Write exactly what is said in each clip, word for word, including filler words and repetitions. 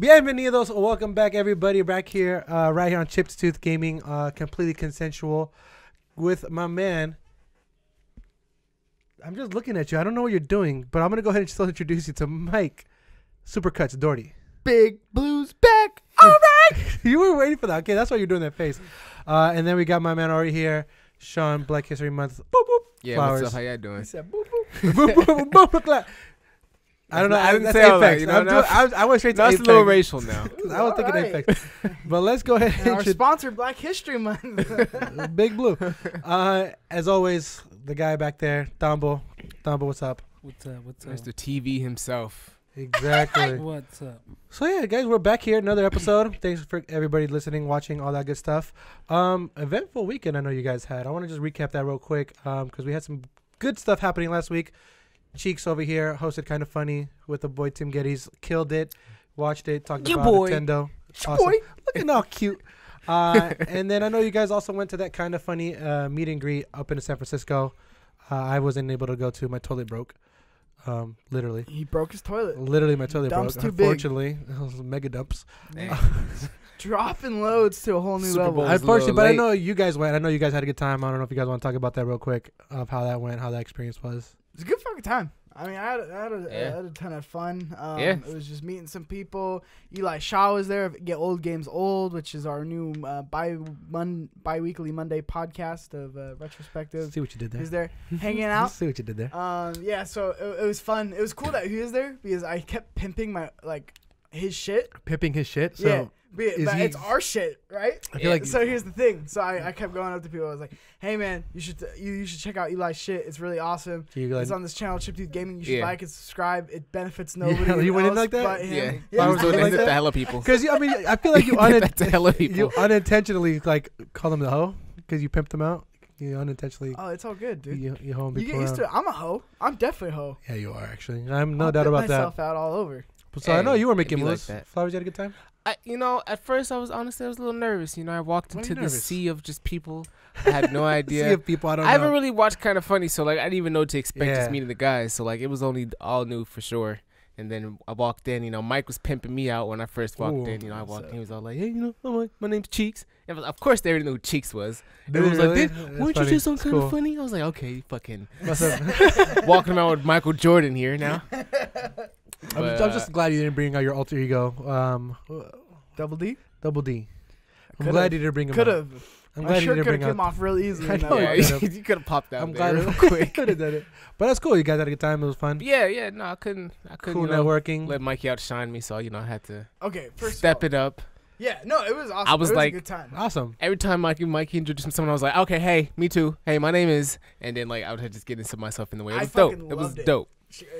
Bienvenidos, welcome back everybody, back here, uh, right here on Chipped Tooth Gaming, uh, completely consensual with my man. I'm just looking at you, I don't know what you're doing, but I'm going to go ahead and still introduce you to Mike Supercuts Doherty. Big Blue's back, all right! You were waiting for that, okay, that's why you're doing that face. Uh, and then we got my man already here, Sean, Black History Month, boop boop, yeah, flowers. What's up, how y'all doing? He said boop boop, boop boop, boop boop, clap. I don't know. I didn't say Apex. I went straight to Apex. That's a little racial now. I was thinking Apex. But let's go ahead. Our sponsor, Black History Month. Big Blue. Uh, as always, the guy back there, Tambo. Tambo, what's up? What's up? What's up? Mister T V himself. Exactly. What's up? So yeah, guys, we're back here, another episode. Thanks for everybody listening, watching, all that good stuff. Um, eventful weekend, I know you guys had. I want to just recap that real quick because um, we had some good stuff happening last week. Cheeks over here hosted Kind of Funny with the boy Tim Gettys. Killed it. Watched it. Talked Your about boy. Nintendo. Awesome. Boy. Looking all cute. Uh, and then I know you guys also went to that Kind of Funny uh, meet and greet up in San Francisco. Uh, I wasn't able to go to. My toilet broke. Um, literally. He broke his toilet. Literally, my toilet dumps broke. Too unfortunately, big. It was mega dumps. Dropping loads to a whole new Super level. Unfortunately, but late. I know you guys went. I know you guys had a good time. I don't know if you guys want to talk about that real quick of how that went, how that experience was. It's a good fucking time. I mean, I had, I had, a, yeah. I had a ton of fun. Um, yeah. It was just meeting some people. Eli Shaw was there. Get Old Games Old, which is our new uh, bi mon bi-weekly Monday podcast of uh, retrospective. Let's see what you did there. He was there hanging out. Let's see what you did there. Um, yeah, so it, it was fun. It was cool that he was there because I kept pimping my like his shit. Pimping his shit? So yeah. But, it, but it's our shit, right? I feel yeah. like so here's the thing. So I, I kept going up to people. I was like, "Hey man, you should you, you should check out Eli's shit. It's really awesome. It's on this channel, Chipped Tooth Gaming. You should yeah. like and subscribe. It benefits nobody." Yeah, you went in like that? Yeah. yeah. I was doing like that to hella people. Because I mean, I feel like you, un you unintentionally like call them the hoe because you pimped them out. You unintentionally. Oh, it's all good, dude. You, you, home you get used around. to it. I'm a hoe. I'm definitely a hoe. Yeah, you are actually. I'm no I'll doubt about that. Myself out all over. So hey, I know you were making moves. Like Flowers, you had a good time? I, you know, at first I was honestly I was a little nervous. You know, I walked Why into the sea of just people. I had no idea. Sea of people, I don't I know. I haven't really watched Kind of Funny, so like I didn't even know what to expect yeah. just meeting the guys. So like it was only all new for sure. And then I walked in. You know, Mike was pimping me out when I first walked Ooh, in. You know, I walked so. in. He was all like, "Hey, you know, oh my, my name's Cheeks." And was, of course, they already knew who Cheeks was. Dude, was really? like, That's "Weren't funny. you just on Kind cool. of Funny?" I was like, "Okay, fucking what's up?" Walking around with Michael Jordan here now. But, I'm, just, I'm just glad you didn't bring out your alter ego. Um, Double D? Double D. I'm could've, glad you didn't bring him could've. out. I'm, I'm glad sure you didn't bring him off real easily. I know yeah, you, you could have popped out I'm there glad real quick. Could have done it. But that's cool. You guys had a good time. It was fun. Yeah, yeah. No, I couldn't. I couldn't. Cool you know, networking. Let Mikey outshine me, so you know I had to. Okay, first step of all, it up. Yeah, no, it was awesome. I was it was like, a good time. Awesome. Every time Mikey, Mikey introduced someone, I was like, okay, hey, me too. Hey, my name is, and then like I would just get into myself in the way. It was dope. It was dope.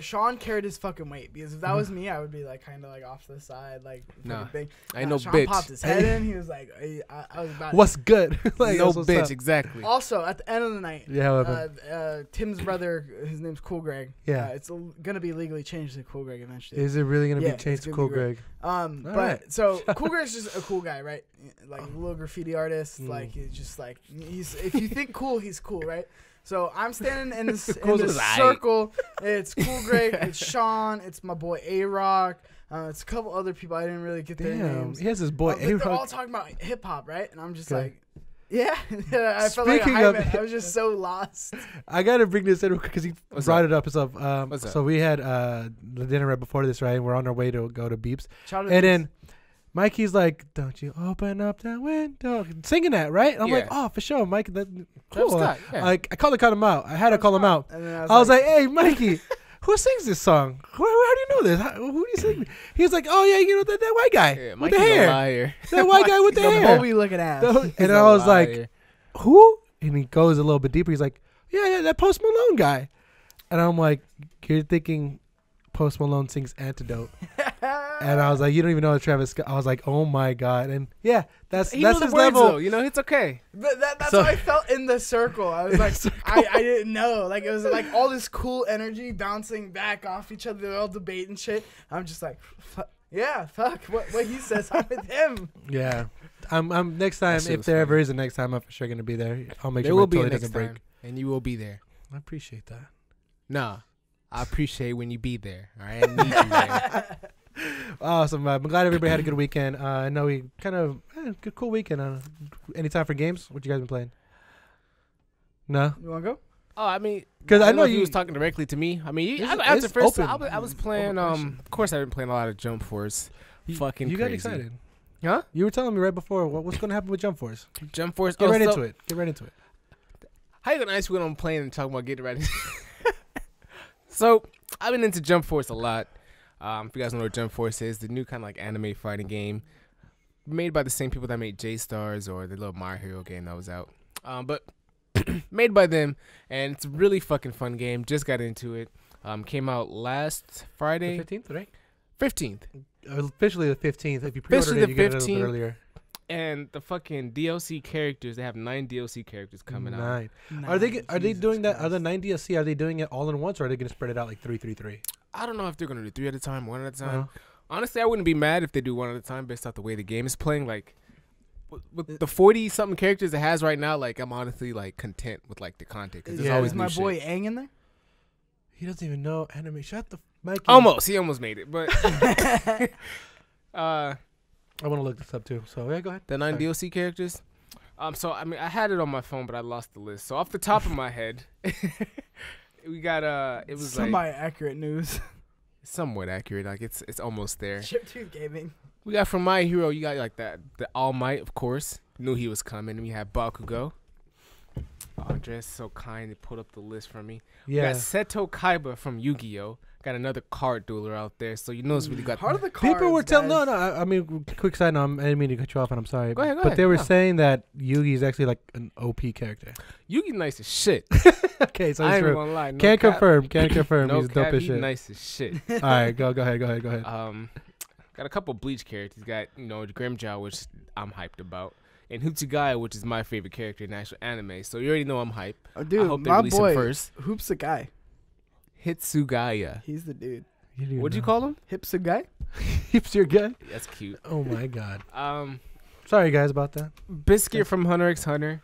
Sean carried his fucking weight because if that was me, I would be like kind of like off to the side, like nah, big. I know, Sean bitch. Popped his head in. He was like, I, I, I was about. What's it. good? like, no what's bitch, up. exactly. Also, at the end of the night, yeah, uh, uh, Tim's brother, his name's Cool Greg. Yeah, uh, it's gonna be legally changed to Cool Greg eventually. Is it really gonna yeah, be changed to Cool Greg? Greg? Um, All but right. so Cool Greg's just a cool guy, right? Like little graffiti artist. Mm. Like he's just like he's. If you think cool, he's cool, right? So I'm standing in this, in this circle. It's Cool Greg. It's Sean. It's my boy A-Rock. Uh, it's a couple other people. I didn't really get their Damn, names. He has his boy uh, A-Rock. They're all talking about hip hop, right? And I'm just okay. like, yeah. I felt Speaking like of, I was just so lost. I gotta bring this in because he What's brought up? it up himself. Um, so we had uh, the dinner right before this, right? And we're on our way to go to Beeps. Child and Beeps. then Mikey's like, "Don't you open up that window?" Singing that, right? And I'm yeah. like, "Oh, for sure, Mike." That, cool. That tight, yeah. Like I called, called him out. I had to call him out. I was, I was like, like, "Hey, Mikey, who sings this song? How, how do you know this? How, who do you sing?" He was like, "Oh yeah, you know that, that white guy yeah, with the hair. Liar. That white guy with the hair. The Bowie looking ass." The, and I was liar. like, "Who?" And he goes a little bit deeper. He's like, "Yeah, yeah, that Post Malone guy." And I'm like, "You're thinking Post Malone sings Antidote." And I was like, you don't even know Travis Scott. I was like, oh my god. And yeah, that's he that's his level. Though, you know, it's okay. But that, that's so, how I felt in the circle. I was like, I, I didn't know. Like it was like all this cool energy bouncing back off each other. They're all debating shit. I'm just like, fuck, yeah, fuck. What what he says, I'm with him. Yeah, I'm. I'm next time. If there funny. ever is a next time, I'm for sure gonna be there. I'll make there sure my toilet doesn't break. And you will be there. I appreciate that. Nah, I appreciate when you be there. All right, I need you there. Awesome. I'm glad everybody had a good weekend. Uh, I know we kind of eh, good, cool weekend. Uh, any time for games? What you guys been playing? No. You wanna go? Oh, I mean, because I, I know, know you, you was talking directly to me. I mean, you, I, after first, I was, I was playing. Um, of course, I've been playing a lot of Jump Force. You, Fucking. You crazy. got excited, huh? You were telling me right before what, what's going to happen with Jump Force. Jump Force. Get oh, right so into it. Get right into it. How you gonna ask when I'm playing and talking about getting right into it? So I've been into Jump Force a lot. Um, if you guys know what Jump Force is, the new kind of like anime fighting game made by the same people that made J-Stars or the little My Hero game that was out. Um, but made by them, and it's a really fucking fun game. Just got into it. Um, came out last Friday. The fifteenth, right? fifteenth. Officially the fifteenth. If you pre-ordered it, you get it a little bit earlier. And the fucking D L C characters, they have nine D L C characters coming nine. out. Nine. Are they are Jesus they doing Christ. that? Are the nine D L C? Are they doing it all in once, or are they going to spread it out like three, three, three? I don't know if they're going to do three at a time, one at a time. Uh-huh. Honestly, I wouldn't be mad if they do one at a time based off the way the game is playing. Like, with, with the forty-something characters it has right now, like, I'm honestly, like, content with, like, the content. Because yeah. there's always Is my new boy shit. Aang in there? He doesn't even know anime. Shut the mic. Almost. He almost made it. But uh, I want to look this up, too. So, yeah, go ahead. The nine Sorry. D L C characters. Um, So, I mean, I had it on my phone, but I lost the list. So, off the top of my head... We got uh, it was somebody like, accurate news, somewhat accurate. Like it's it's almost there. Chipped Tooth Gaming. We got from My Hero. You got like that the All Might, of course. Knew he was coming. We had Bakugo. Andres so kind to put up the list for me. Yeah. We got Seto Kaiba from Yu-Gi-Oh. Got another card dueler out there, so you know it's really got. Part of the cards, people were telling. No, no. I, I mean, quick side note. I didn't mean to cut you off, and I'm sorry. Go ahead, go but ahead, they were yeah. saying that Yugi is actually like an O P character. Yugi nice as shit. Okay, so I ain't true. gonna lie. No can't cap. confirm. Can't confirm. no he's cap, dope as shit. Nice as shit. All right, go, go ahead, go ahead, go ahead. Um, got a couple Bleach characters. Got you know Grimmjow, which I'm hyped about. And Hitsugaya, which is my favorite character in actual anime, so you already know I'm hype. Oh, dude, I hope they my release boy, him first. Hoopsugaya. Hitsugaya. He's the dude. You What'd know. you call him? Hipsugaya. Hipsugaya. That's cute. Oh my god. Um, sorry guys about that. Biscuit from Hunter x Hunter.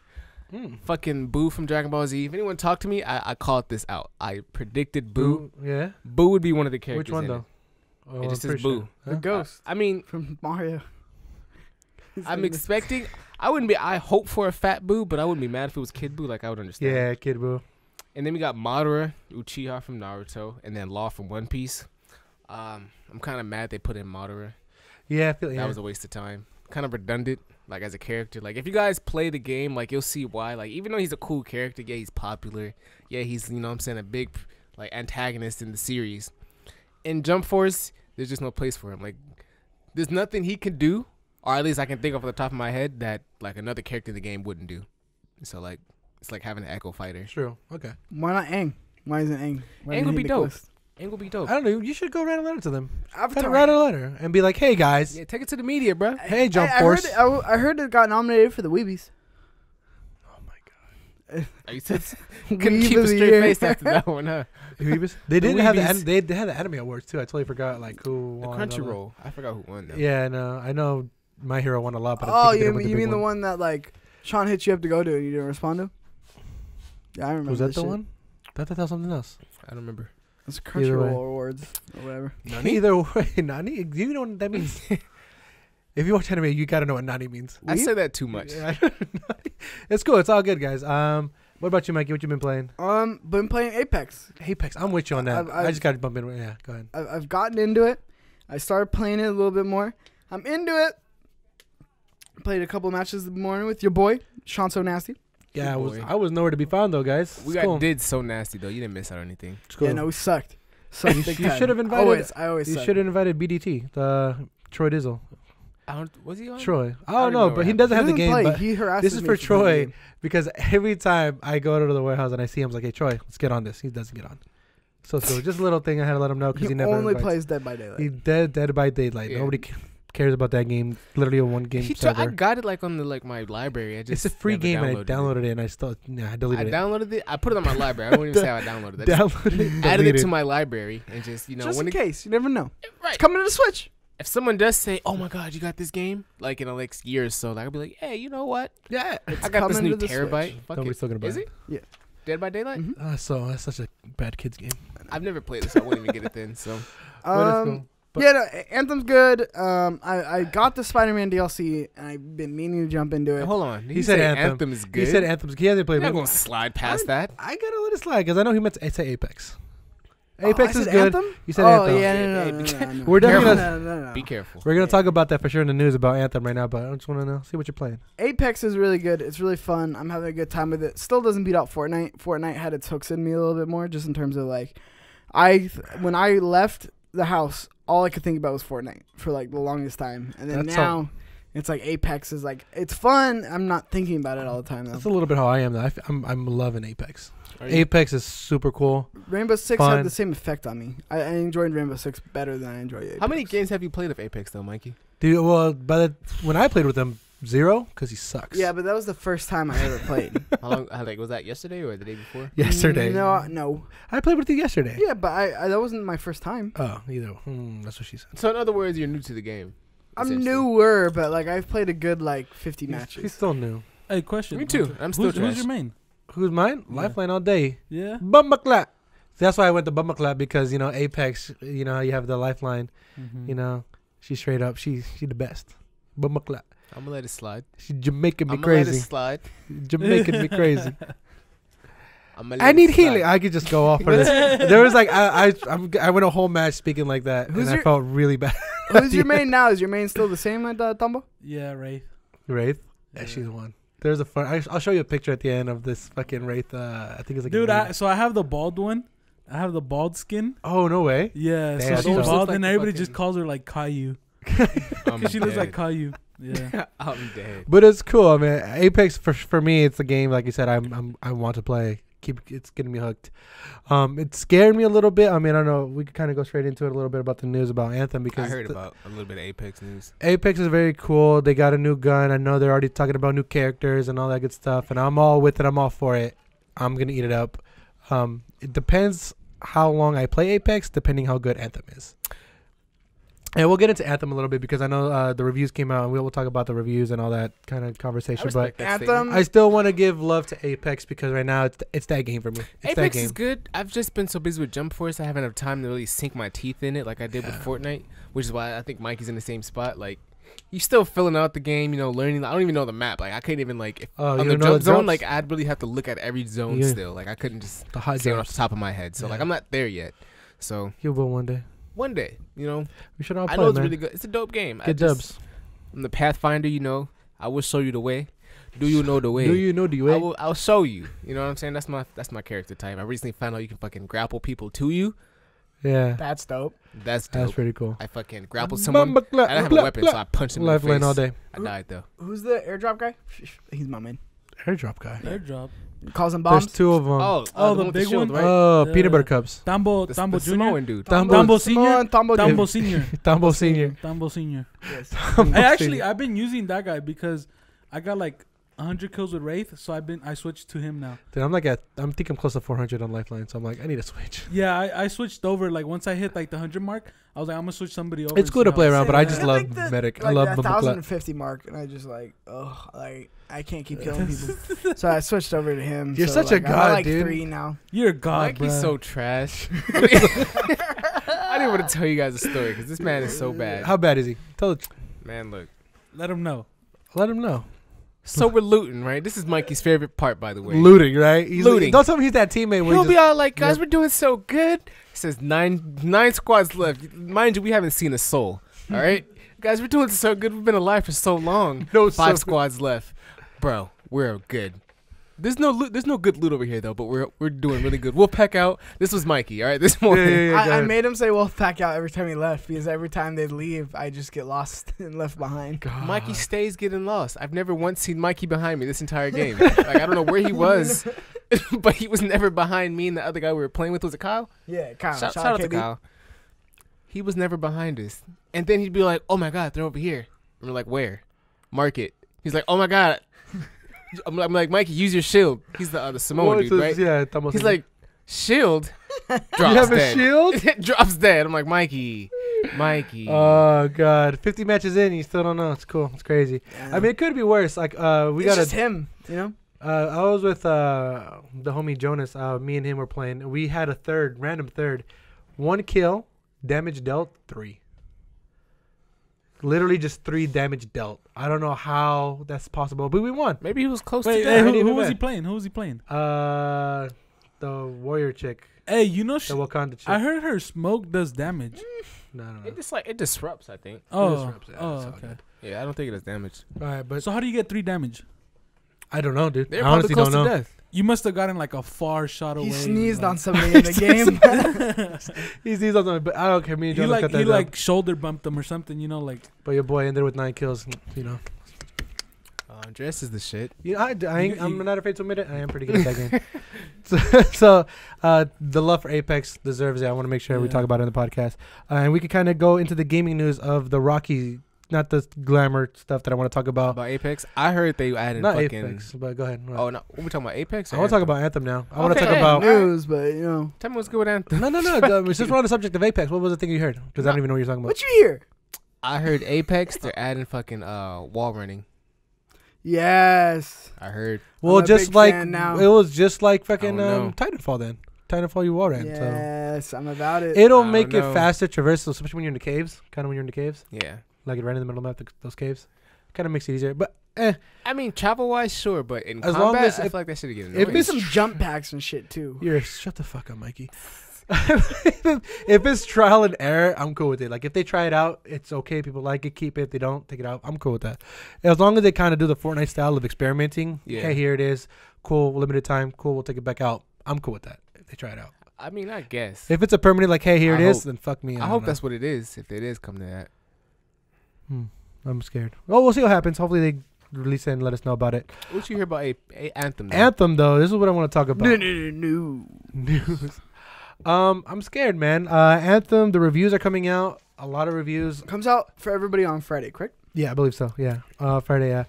Mm. Fucking Boo from Dragon Ball Z. If anyone talked to me, I, I called this out. I predicted Boo. Boo. Yeah. Boo would be one of the characters. Which one in though? It, oh, it just says Boo. Sure. Huh? The ghost. I, I mean, from Mario. I'm expecting. I wouldn't be. I hope for a fat Boo, but I wouldn't be mad if it was Kid Boo. Like I would understand. Yeah, Kid Boo. And then we got Madara, Uchiha from Naruto, and then Law from One Piece. Um, I'm kind of mad they put in Madara. Yeah, I feel like that yeah. was a waste of time. Kind of redundant, like as a character. Like if you guys play the game, like you'll see why. Like even though he's a cool character, yeah, he's popular. Yeah, he's you know what I'm saying a big like antagonist in the series. In Jump Force, there's just no place for him. Like there's nothing he can do, or at least I can think of off the top of my head that like another character in the game wouldn't do. So like. It's like having an Echo Fighter. True. Okay. Why not Aang? Why isn't Aang? Why Aang would be dope. Aang would be dope. I don't know. You should go write a letter to them. I've tried to write a letter and be like, hey, guys. Yeah, take it to the media, bro. I, hey, Jump I, Force. I heard, it, I, I heard it got nominated for the Weebies. Oh, my God. Are you serious? Couldn't keep a straight face after that one, huh? Weebies? They didn't the have the they, they had the anime awards, too. I totally forgot like who won. The Crunchyroll. I forgot who won that. Yeah, no. I know My Hero won a lot. But oh, I you, mean, you mean the one that like Sean hit you up to go to and you didn't respond to? Yeah, I remember. Was that the shit. one? I thought that was something else. I don't remember. It's Crunchyroll Awards or whatever. Nani? Either way, Nani? Do you know what that means? If you watch anime, you gotta know what Nani means. I we? say that too much. Yeah. It's cool. It's all good, guys. Um, what about you, Mikey? What you been playing? Um, been playing Apex. Apex. I'm with you on that. I've, I've, I just gotta bump in. Yeah, go ahead. I've gotten into it. I started playing it a little bit more. I'm into it. Played a couple of matches this morning with your boy Sean So Nasty. Yeah, I was, I was nowhere to be found, though, guys. We got cool. did so nasty, though. You didn't miss out on anything. Cool. Yeah, no, we sucked. sucked you should have invited... Always, I always You should have invited B D T, the Troy Dizzle. I don't, was he on? Troy. I don't, I don't know, know, but he doesn't he have the game. But he this is for Troy, because every time I go to the warehouse and I see him, I'm like, hey, Troy, let's get on this. He doesn't get on. So, so just a little thing I had to let him know, because he, he never only invites. plays Dead by Daylight. He dead, dead by Daylight. Yeah. Nobody cares. cares about that game. Literally a one game server. I got it like on the like my library. I just it's a free game and I downloaded it, it and I still nah, I deleted it. I downloaded it. it. I put it on my library. I wouldn't even say I downloaded it. I downloaded it. Added it to my library and just you know just when in it, case you never know. Right. It's coming to the Switch. If someone does say, "Oh my God, you got this game," like in the next year or so, like I'll be like, "Hey, you know what? Yeah, it's I got this new the terabyte. Fuck Nobody's it. Talking about Is it? Yeah. Dead by Daylight. Mm-hmm. uh, so that's such a bad kids game. I've never played it, so I wouldn't even get it then. So. Um, But yeah, no, Anthem's good. Um, I, I got the Spider-Man D L C, and I've been meaning to jump into it. Hold on. He, he said Anthem. Anthem is good? He said Anthem's good. He hasn't played it. I'm going to slide past I, that. I got to let it slide, because I know he meant to say Apex. Apex oh, is good. Anthem? You said oh, Anthem. Oh, yeah, no, no, no, no, We're definitely no, no, no, no. Be careful. We're going to yeah. talk about that for sure in the news about Anthem right now, but I just want to know, see what you're playing. Apex is really good. It's really fun. I'm having a good time with it. Still doesn't beat out Fortnite. Fortnite had its hooks in me a little bit more, just in terms of, like, I th when I left the house, all I could think about was Fortnite for, like, the longest time. And then That's now... It's like Apex is like, it's fun. I'm not thinking about it all the time, though. That's a little bit how I am, though. I f I'm, I'm loving Apex. Apex is super cool. Rainbow Six fun. had the same effect on me. I, I enjoyed Rainbow Six better than I enjoyed Apex. How many games have you played of Apex, though, Mikey? Dude, well, by the, when I played with him, zero, because he sucks. Yeah, but that was the first time I ever played. How long, like, was that yesterday or the day before? Yesterday. No, no. I played with you yesterday. Yeah, but I, I that wasn't my first time. Oh, either. Hmm, that's what she said. So, in other words, you're new to the game. I'm newer, but like I've played a good like fifty he's, matches. He's still new. Hey, question. Me too. I'm still. Who's, who's your main? Who's mine? Yeah. Lifeline all day. Yeah. Bumbaclap. That's why I went to Bumbaclap, because you know Apex. You know how you have the Lifeline. Mm-hmm. You know she's straight up. She's she the best. Bumbaclap. I'm gonna let it slide. She's Jamaican me crazy. I'm gonna let it slide. Jamaican me crazy. I need healing. I could just go off on this. There was like I I I'm, I went a whole match speaking like that, who's and your, I felt really bad. Who's your main now? Is your main still the same at uh, Tambo? Yeah, Wraith. Wraith. Yeah, yeah, she's the one. There's a fun. I, I'll show you a picture at the end of this fucking Wraith. Uh, I think it's like dude. I, so I have the bald one. I have the bald skin. Oh no way. Yeah. Damn, so she's bald, like and everybody just calls her like Caillou. She looks like Caillou. Yeah, I'm dead. But it's cool, man. Apex for for me, it's a game like you said. I'm, I'm I want to play. Keep, it's getting me hooked. Um, it scared me a little bit. I mean, I don't know. We could kind of go straight into it a little bit about the news about Anthem, because I heard about a little bit of Apex news. Apex is very cool. They got a new gun. I know they're already talking about new characters and all that good stuff. And I'm all with it. I'm all for it. I'm gonna eat it up. Um, it depends how long I play Apex, depending how good Anthem is. And we'll get into Anthem a little bit, because I know uh, the reviews came out, and we'll talk about the reviews and all that kind of conversation. I but Anthem, I still want to give love to Apex, because right now it's th it's that game for me. It's Apex that game. is good. I've just been so busy with Jump Force, I haven't had time to really sink my teeth in it like I did yeah. with Fortnite, which is why I think Mikey's in the same spot. Like, you're still filling out the game, you know, learning. I don't even know the map. Like, I couldn't even like if oh, on the jump zone. Like, I'd really have to look at every zone yeah. still. Like, I couldn't just the hot say it off the top of my head. So yeah. like, I'm not there yet. So you'll go one day. One day, you know, we should all play. I know it's man. really good. It's a dope game. Get dubs. I'm the Pathfinder, you know. I will show you the way. Do you know the way? Do you know the way? I will. I'll show you. You know what I'm saying? That's my. That's my character type. I recently found out you can fucking grapple people to you. Yeah. That's dope. That's dope. That's pretty cool. I fucking grapple someone. I don't have a weapon, so I punch him in the face. Lifeline all day. I died though. Who's the airdrop guy? He's my man. Airdrop guy. Airdrop. Calls them bombs. There's two of them. Oh, oh, oh the, the big shield, one. Right? Oh, yeah. Peanut butter cups. Tambo, Tambo Junior and dude. Tambo, Tambo Senior. Tambo, Tambo Senior. Tambo Senior. Tambo Senior. Yes. Tambo I actually, senior. I've been using that guy because I got like one hundred kills with Wraith, so I've been I switched to him now. Dude, I'm like at I'm think I'm close to four hundred on Lifeline, so I'm like I need to switch. Yeah, I, I switched over like once I hit like the one hundred mark, I was like I'm gonna switch somebody over. It's cool to play around, but I just love medic. I love the one thousand fifty mark, and I just like oh like. I can't keep killing people, so I switched over to him. You're so such like, a god, like dude. Three now. You're a god. Mikey's so trash. I didn't want to tell you guys a story because this man is so bad. How bad is he? Tell the man. Look, let him know. Let him know. So we're looting, right? This is Mikey's favorite part, by the way. Looting, right? He's looting. Don't tell me he's that teammate. He'll be all like, "Guys, yeah. we're doing so good." He says nine nine squads left. Mind you, we haven't seen a soul. All right, guys, we're doing so good. We've been alive for so long. No, five so squads left. Bro, we're good. There's no loot, there's no good loot over here though, but we're we're doing really good. We'll pack out. This was Mikey, all right. This morning, yeah, yeah, yeah, I, I made him say we'll pack out every time he left, because every time they leave, I just get lost and left behind. God. Mikey stays getting lost. I've never once seen Mikey behind me this entire game. Like, I don't know where he was, but he was never behind me and the other guy we were playing with was it Kyle. Yeah, Kyle. Shout, shout, shout out to Kyle. He was never behind us, and then he'd be like, "Oh my God, they're over here." And we're like, "Where? Market." He's like, "Oh my God." I'm, I'm like, Mikey, use your shield. He's the, uh, the Samoan oh, dude, right? Yeah, He's him. like, shield? Drops you have dead. a shield? Drops dead. I'm like, Mikey, Mikey. Oh, God. fifty matches in, you still don't know. It's cool. It's crazy. Yeah. I mean, it could be worse. Like, uh, we got just him, you know? Uh, I was with uh, the homie Jonas. Uh, me and him were playing. We had a third, random third. One kill, damage dealt, three. Literally just three damage dealt. I don't know how that's possible, but we won. Maybe he was close Wait, to hey, Who, who was he playing? Who was he playing? Uh, the warrior chick. Hey, you know, she, the Wakanda chick. I heard her smoke does damage. No, no, no. It just like it disrupts. I think. Oh, it disrupts, yeah, oh, okay. Good. Yeah, I don't think it does damage. All right, but so how do you get three damage? I don't know, dude. They're I honestly close don't know. To death. You must have gotten like a far shot away. He sneezed like. on somebody in the game. He sneezed on somebody, but I don't care. Me and Jordan like, cut that He up. like shoulder bumped them or something, you know, like. But your boy in there with nine kills, you know. Uh, Andres is the shit. Yeah, I, I ain't, I'm not afraid to admit it. I am pretty good at that game. So, so uh, the love for Apex deserves it. I want to make sure yeah. we talk about it in the podcast, uh, and we can kind of go into the gaming news of the Rocky. Not the glamour stuff that I want to talk about. About Apex? I heard they added Not fucking... Apex, but go ahead. Right. Oh, no. Are we talking about Apex? I want to talk about Anthem now. I okay, want to talk yeah, about... news, but, you know. Tell me what's good with Anthem. No, no, no. Since we're on the subject of Apex, what was the thing you heard? Because no. I don't even know what you're talking about. What you hear? I heard Apex, they're adding fucking uh, wall running. Yes. I heard. Well, just like... Now. It was just like fucking um, Titanfall then. Titanfall you wall ran. Yes, so. I'm about it. It'll I make it faster, traversal, especially when you're in the caves. Kind of when you're in the caves. Yeah. Like it ran in the middle of the, those caves. Kind of makes it easier. But, eh. I mean, travel-wise, sure. But in as combat, long as I feel like that should get annoying. It'd be some jump packs and shit, too. You're, shut the fuck up, Mikey. If it's trial and error, I'm cool with it. Like, if they try it out, it's okay. People like it. Keep it. If they don't, take it out. I'm cool with that. As long as they kind of do the Fortnite style of experimenting. Yeah. Hey, here it is. Cool. Limited time. Cool. We'll take it back out. I'm cool with that. If they try it out. I mean, I guess. If it's a permanent, like, hey, here I it hope, is, then fuck me. I, I hope know. that's what it is. If it is, come to that. Hmm. I'm scared. Well, we'll see what happens. Hopefully they release it and let us know about it. What you hear about a, a Anthem? Though? Anthem, though. This is what I want to talk about. No, no, no, news. Um, I'm scared, man. Uh, Anthem. The reviews are coming out. A lot of reviews. Comes out for everybody on Friday, correct? Yeah, I believe so. Yeah, uh, Friday. Yeah.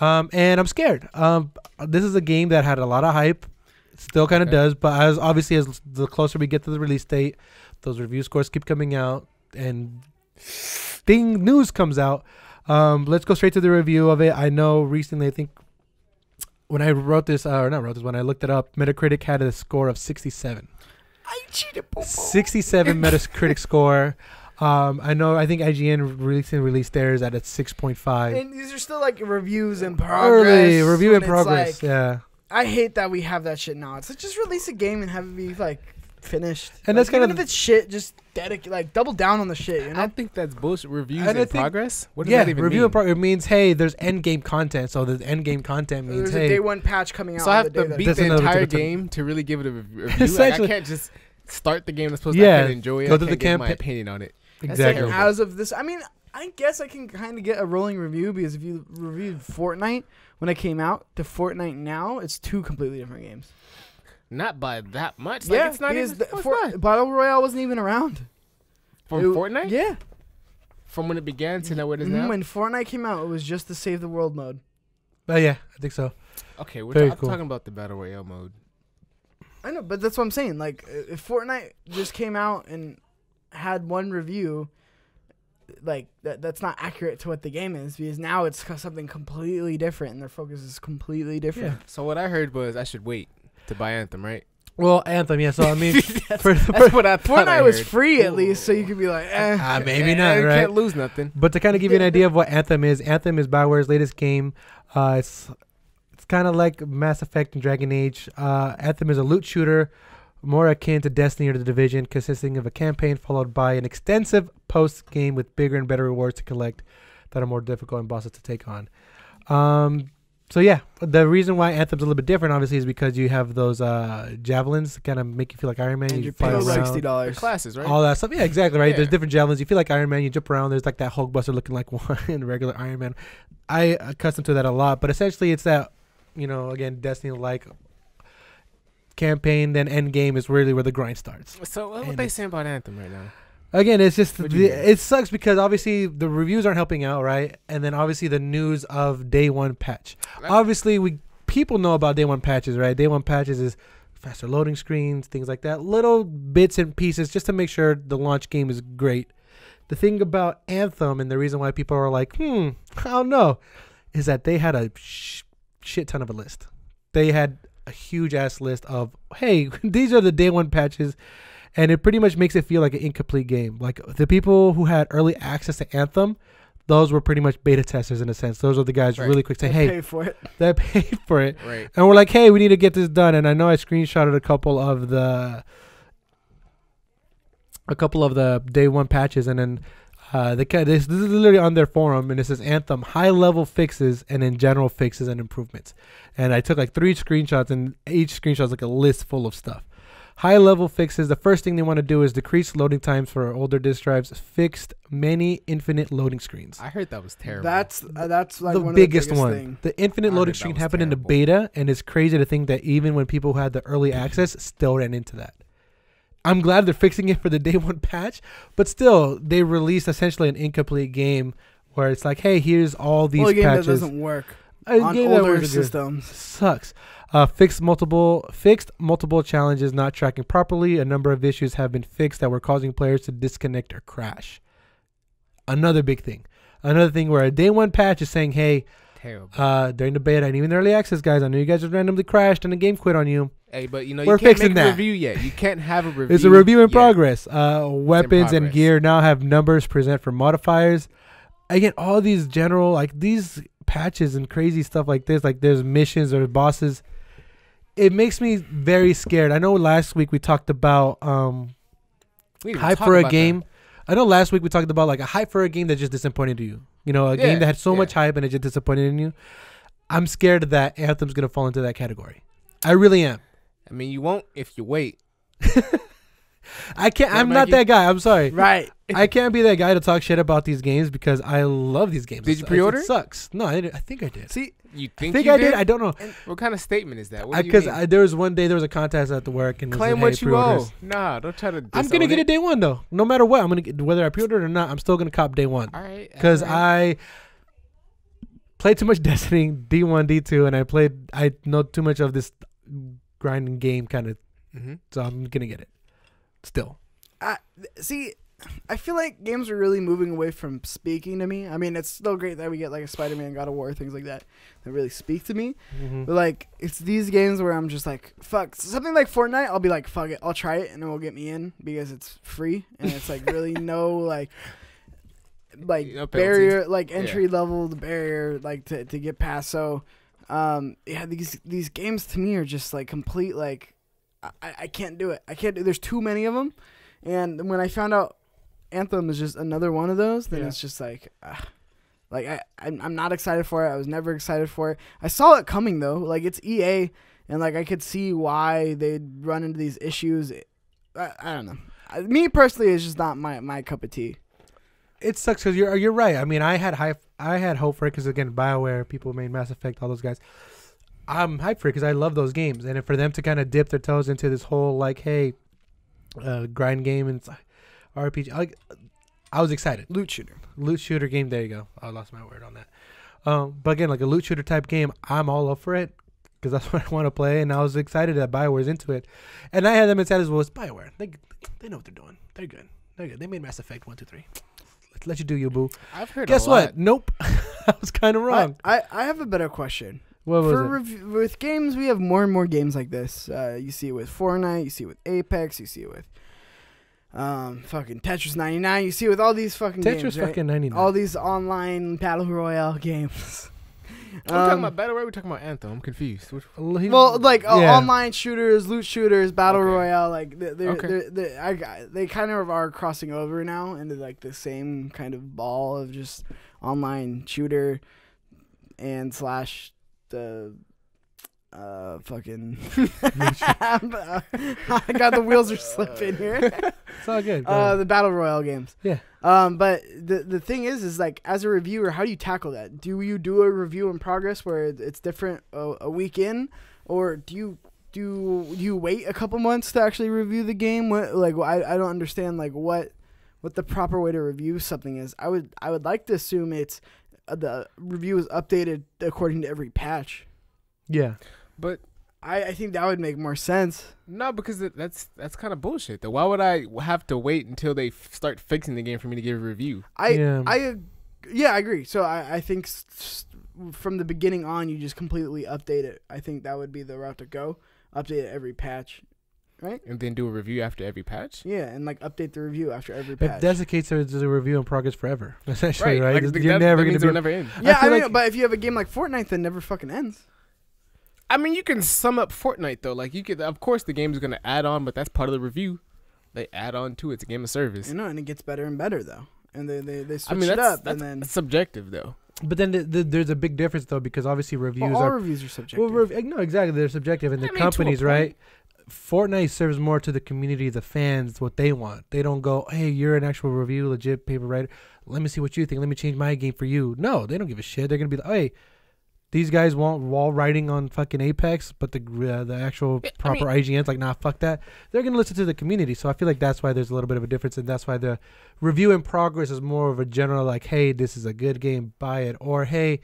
Um, and I'm scared. Um, this is a game that had a lot of hype. It still kind of okay. does, but as obviously as the closer we get to the release date, those review scores keep coming out and. Thing news comes out. Um, let's go straight to the review of it. I know recently, I think when I wrote this, uh, or not wrote this, when I looked it up, Metacritic had a score of sixty-seven. I cheated. sixty-seven Metacritic score. Um, I know. I think I G N recently released theirs at a six point five. And these are still like reviews in progress. Early review in progress. Like, yeah. I hate that we have that shit now. It's like just release a game and have it be like. Finished, and like, that's kind even of if it's shit. Just dedicate, like double down on the shit. You know? I think that's bullshit. Reviews and in think, progress. What does yeah, that even review mean? In progress means hey, there's end game content. So the end game content means there's hey, a day one patch coming out. So I have the to beat the entire game to really give it a review. Like, I can't just start the game. That's supposed yeah, to I can enjoy it. Go to the camp. My opinion on it. Exactly. Like, as of this, I mean, I guess I can kind of get a rolling review because if you reviewed Fortnite when it came out to Fortnite now, it's two completely different games. Not by that much. Yeah, like it's not because even, the, no, it's for, not. Battle Royale wasn't even around. From it, Fortnite? Yeah. From when it began to now what it is mm, now? When Fortnite came out, it was just the save the world mode. Oh, yeah. I think so. Okay, we're ta cool. talking about the Battle Royale mode. I know, but that's what I'm saying. Like, if Fortnite just came out and had one review, like, that that's not accurate to what the game is because now it's something completely different and their focus is completely different. Yeah. So what I heard was I should wait. To buy Anthem, right? Well, Anthem, yeah. So, I mean, that's, for, that's for, what I thought Fortnite I was free, at least, so you could be like, eh. Uh, maybe eh, not, right? You can't lose nothing. But to kind of give you an idea of what Anthem is, Anthem is Bioware's latest game. Uh, it's it's kind of like Mass Effect and Dragon Age. Uh, Anthem is a loot shooter, more akin to Destiny or The Division, consisting of a campaign followed by an extensive post-game with bigger and better rewards to collect that are more difficult and bosses to take on. Um... So, yeah, the reason why Anthem's a little bit different, obviously, is because you have those uh, javelins that kind of make you feel like Iron Man. And you fly around. sixty dollars. Classes, right? All that stuff. Yeah, exactly, right? Yeah. There's different javelins. You feel like Iron Man. You jump around. There's like that Hulkbuster looking like one in regular Iron Man. I accustomed to that a lot. But essentially, it's that, you know, again, Destiny-like campaign. Then end game is really where the grind starts. So, what would they say about Anthem right now? Again, it's just the, it sucks because obviously the reviews aren't helping out, right? And then obviously the news of day one patch. Right. Obviously, we people know about day one patches, right? Day one patches is faster loading screens, things like that, little bits and pieces just to make sure the launch game is great. The thing about Anthem and the reason why people are like, hmm, I don't know, is that they had a sh shit ton of a list. They had a huge ass list of, hey, these are the day one patches. And it pretty much makes it feel like an incomplete game. Like the people who had early access to Anthem, those were pretty much beta testers in a sense. Those are the guys right. really quick say, they hey, paid for it. They paid for it. Right. And we're like, hey, we need to get this done. And I know I screenshotted a couple of the a couple of the day one patches, and then uh, the this, this is literally on their forum, and it says Anthem high level fixes and in general fixes and improvements. And I took like three screenshots, and each screenshot is like a list full of stuff. High-level fixes, the first thing they want to do is decrease loading times for older disk drives, fixed many infinite loading screens. I heard that was terrible. That's uh, that's like the, one biggest of the biggest one. Thing. The infinite I loading screen happened terrible. in the beta, and it's crazy to think that even when people who had the early access still ran into that. I'm glad they're fixing it for the day one patch, but still, they released essentially an incomplete game where it's like, hey, here's all these well, a game patches. That doesn't work a on game older systems. Sucks. Uh, fixed multiple fixed multiple challenges not tracking properly. A number of issues have been fixed that were causing players to disconnect or crash. Another big thing. Another thing where a day one patch is saying, hey, terrible. Uh, during the beta and even the early access guys, I know you guys just randomly crashed and the game quit on you. Hey, but you know, we're you can't fixing make a that. review yet. You can't have a review. It's a review in yet. progress. Uh, weapons in progress. and gear now have numbers present for modifiers. Again, all these general, like these patches and crazy stuff like this, like there's missions or bosses. It makes me very scared. I know last week we talked about um, hype for a game. That. I know last week we talked about like a hype for a game that just disappointed you. You know, a yeah, game that had so yeah. much hype and it just disappointed in you. I'm scared that Anthem's going to fall into that category. I really am. I mean, you won't if you wait. I can't. I'm not that guy. I'm sorry. Right. I can't be that guy to talk shit about these games because I love these games. Did you pre-order? It sucks. No, I, didn't, I think I did. See, you think, I think you I did? did? I don't know. And what kind of statement is that? Because there was one day there was a contest at the work and claim was like, what hey, you owe. Nah, don't try to. I'm gonna get it. a day one though. No matter what, I'm gonna get, whether I pre-ordered or not. I'm still gonna cop day one. All right. Because right. I played too much Destiny D one D two, and I played I know too much of this grinding game kind of. Mm-hmm. So I'm gonna get it. Still. I see. I feel like games are really moving away from speaking to me. I mean, it's still great that we get like a Spider-Man, God of War, things like that that really speak to me. Mm-hmm. But like, it's these games where I'm just like, fuck. Something like Fortnite, I'll be like, fuck it, I'll try it, and it will get me in because it's free and it's like really no like, like no barrier, like entry yeah. level barrier, like to to get past. So, um, yeah, these these games to me are just like complete like, I I can't do it. I can't do. There's too many of them, and when I found out Anthem is just another one of those, then yeah. it's just like, uh, like I, I'm, I'm not excited for it. I was never excited for it. I saw it coming though. Like it's E A, and like I could see why they'd run into these issues. I, I don't know. I, me personally, it's just not my my cup of tea. It sucks because you're you're right. I mean, I had hype. I had hope for it because again, BioWare people made Mass Effect. All those guys. I'm hyped for it because I love those games, and for them to kind of dip their toes into this whole like, hey, uh, grind game and. R P G. I, I was excited. Loot shooter. Loot shooter game. There you go. I lost my word on that. Um, but again, like a loot shooter type game, I'm all up for it because that's what I want to play. And I was excited that BioWare's into it. And I had them excited as well as BioWare. They, they know what they're doing. They're good. They're good. They made Mass Effect one, two, three. Let's let you do you, boo. I've heard Guess a lot. Guess what? Nope. I was kind of wrong. I, I, I have a better question. What was For it? With games, we have more and more games like this. Uh, you see it with Fortnite. You see it with Apex. You see it with... Um, fucking Tetris ninety-nine. You see, with all these fucking Tetris games, fucking right? ninety-nine. All these online battle royale games. um, we're talking about battle royale. We're talking about Anthem. I'm confused. Which, well, like uh, yeah. online shooters, loot shooters, battle okay. royale. Like they're, they're, okay. they're, they're, I, they kind of are crossing over now into like the same kind of ball of just online shooter and slash the. Uh, fucking. I got the wheels are slipping here. It's all good. Go uh, the battle royale games. Yeah. Um, but the the thing is, is like as a reviewer, how do you tackle that? Do you do a review in progress where it's different a, a week in, or do you do you wait a couple months to actually review the game? What like I I don't understand like what what the proper way to review something is. I would I would like to assume it's uh, the review is updated according to every patch. Yeah. But I, I think that would make more sense. No, because it, that's that's kind of bullshit, though. Why would I have to wait until they f start fixing the game for me to give a review? I yeah, I, yeah, I agree. So I, I think from the beginning on, you just completely update it. I think that would be the route to go. Update it every patch. right? And then do a review after every patch? Yeah, and like update the review after every patch. If that's the case, there's a review in progress forever, essentially, right? right? Like, You're that, never going to never end. Yeah, I, I mean, like, but if you have a game like Fortnite that never fucking ends. I mean, you can sum up Fortnite, though. Like, you could, of course, the game is going to add on, but that's part of the review. They add on to it. It's a game of service. You know, and it gets better and better, though. And they, they, they switch I mean, that's, it up. That's, and then that's subjective, though. But then the, the, there's a big difference, though, because obviously reviews well, all are... all reviews are subjective. Well, rev no, exactly. They're subjective. And I the mean, companies, right? Fortnite serves more to the community, the fans, what they want. They don't go, hey, you're an actual review, legit paper writer. Let me see what you think. Let me change my game for you. No, they don't give a shit. They're going to be like, hey... these guys want wall writing on fucking Apex, but the uh, the actual yeah, proper I mean, I G N's like, nah, fuck that. They're going to listen to the community. So I feel like that's why there's a little bit of a difference, and that's why the review in progress is more of a general like, hey, this is a good game, buy it. Or, hey,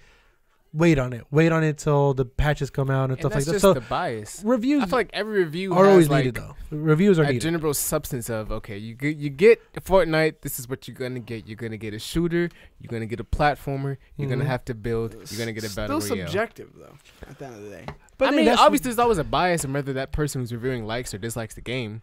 wait on it. Wait on it till the patches come out and, and stuff like that. That's just the bias. Reviews I feel like every review are always like needed, though. Reviews are a needed. General substance of, okay, you get, you get Fortnite, this is what you're going to get. You're going to get a shooter. You're going to get a platformer. You're mm-hmm. going to have to build. You're going to get a battle royale. Still subjective, though, at the end of the day. But I mean, obviously there's always a bias in whether that person who's reviewing likes or dislikes the game.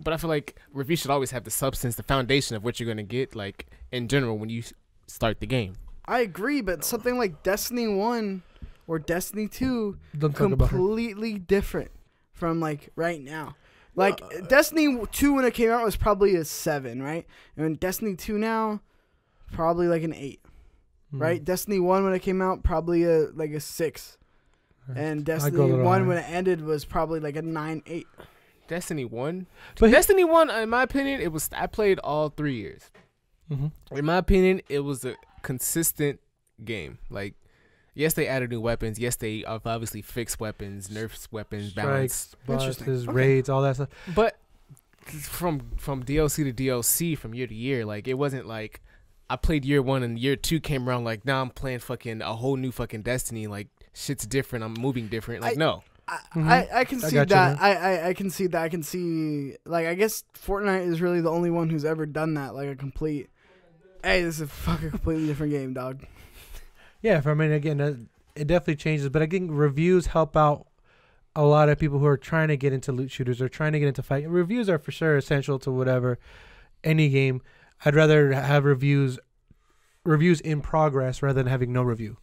But I feel like review should always have the substance, the foundation of what you're going to get, like, in general when you start the game. I agree, but something like Destiny one or Destiny two completely different from like right now. Like uh, Destiny two when it came out was probably a seven, right? And Destiny two now probably like an eight. Mm-hmm. Right? Destiny one when it came out probably a like a six. Right. And Destiny one when it ended was probably like a nine eight. Destiny one? But Destiny one in my opinion, it was I played all three years. Mm-hmm. In my opinion, it was a consistent game. Like, yes, they added new weapons. Yes, they obviously fixed weapons, nerfed weapons, balance, bosses, okay. raids, all that stuff. But from from D L C to D L C, from year to year, like it wasn't like I played year one and year two came around. Like now I'm playing fucking a whole new fucking Destiny. Like shit's different. I'm moving different. Like I, no, I, mm-hmm. I I can see I that. You, I, I I can see that. I can see like I guess Fortnite is really the only one who's ever done that. Like a complete. Hey, this is a fucking completely different game, dog. Yeah, I mean, again, uh, it definitely changes, but I think reviews help out a lot of people who are trying to get into loot shooters or trying to get into fighting. Reviews are for sure essential to whatever, any game. I'd rather have reviews, reviews in progress rather than having no review.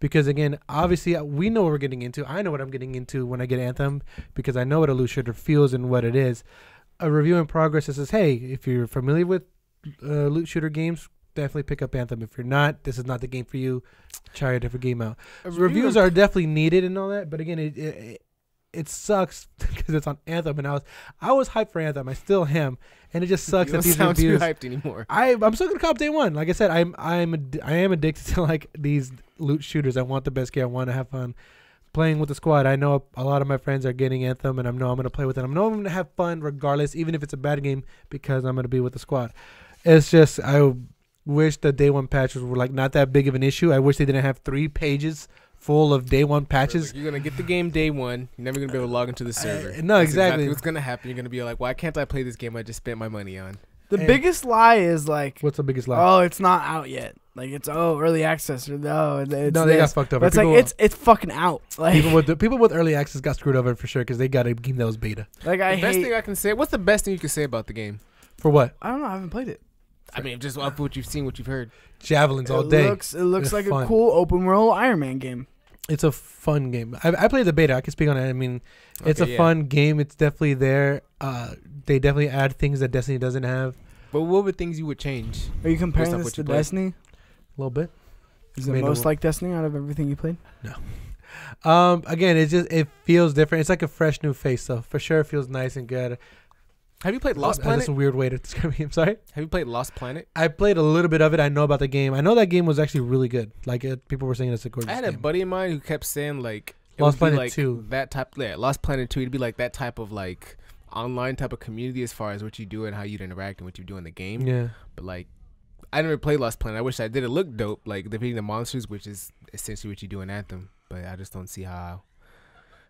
Because, again, obviously, we know what we're getting into. I know what I'm getting into when I get Anthem because I know what a loot shooter feels and what it is. A review in progress says, hey, if you're familiar with Uh, loot shooter games, definitely pick up Anthem. If you're not, this is not the game for you. Try a different game out. Reviews are definitely needed and all that, but again, it it, it sucks because it's on Anthem, and I was I was hyped for Anthem. I still am, and it just sucks that these reviews. You don't sound too hyped anymore. I I'm still gonna cop day one. Like I said, I'm I'm I am addicted to like these loot shooters. I want the best game. I want to have fun playing with the squad. I know a lot of my friends are getting Anthem, and I know I'm gonna play with it. I know I'm gonna have fun regardless, even if it's a bad game, because I'm gonna be with the squad. It's just, I wish the day one patches were like not that big of an issue. I wish they didn't have three pages full of day one patches. You're going to get the game day one. You're never going to be able to log into the server. Uh, no, exactly. exactly. What's going to happen? You're going to be like, why can't I play this game I just spent my money on? The and biggest lie is like, what's the biggest lie? Oh, it's not out yet. Like it's oh early access or no. It's no, they this. got fucked over. But it's people, like it's it's fucking out. Like people with the, people with early access got screwed over for sure because they got a game that was beta. Like I the hate best thing I can say. What's the best thing you can say about the game? For what? I don't know. I haven't played it. I mean, just off what you've seen, what you've heard. Javelins all day. It looks, it looks like a cool open world Iron Man game. It's a fun game. I, I played the beta. I can speak on it. I mean, it's a fun game. It's definitely there. Uh, they definitely add things that Destiny doesn't have. But what were things you would change? Are you comparing this to Destiny? A little bit. Is it most like Destiny out of everything you played? No. Um, again, it just it feels different. It's like a fresh new face, so for sure it feels nice and good. Have you played Lost Planet? That's a weird way to describe me. I'm sorry. Have you played Lost Planet? I played a little bit of it. I know about the game. I know that game was actually really good. Like uh, people were saying it's a gorgeous game. I had a game. buddy of mine who kept saying like Lost Planet like two. That type, yeah, Lost Planet two. It'd be like that type of like online type of community as far as what you do and how you interact and what you do in the game. Yeah. But like, I never played Lost Planet. I wish I did. It looked dope. Like defeating the monsters, which is essentially what you do in Anthem. But I just don't see how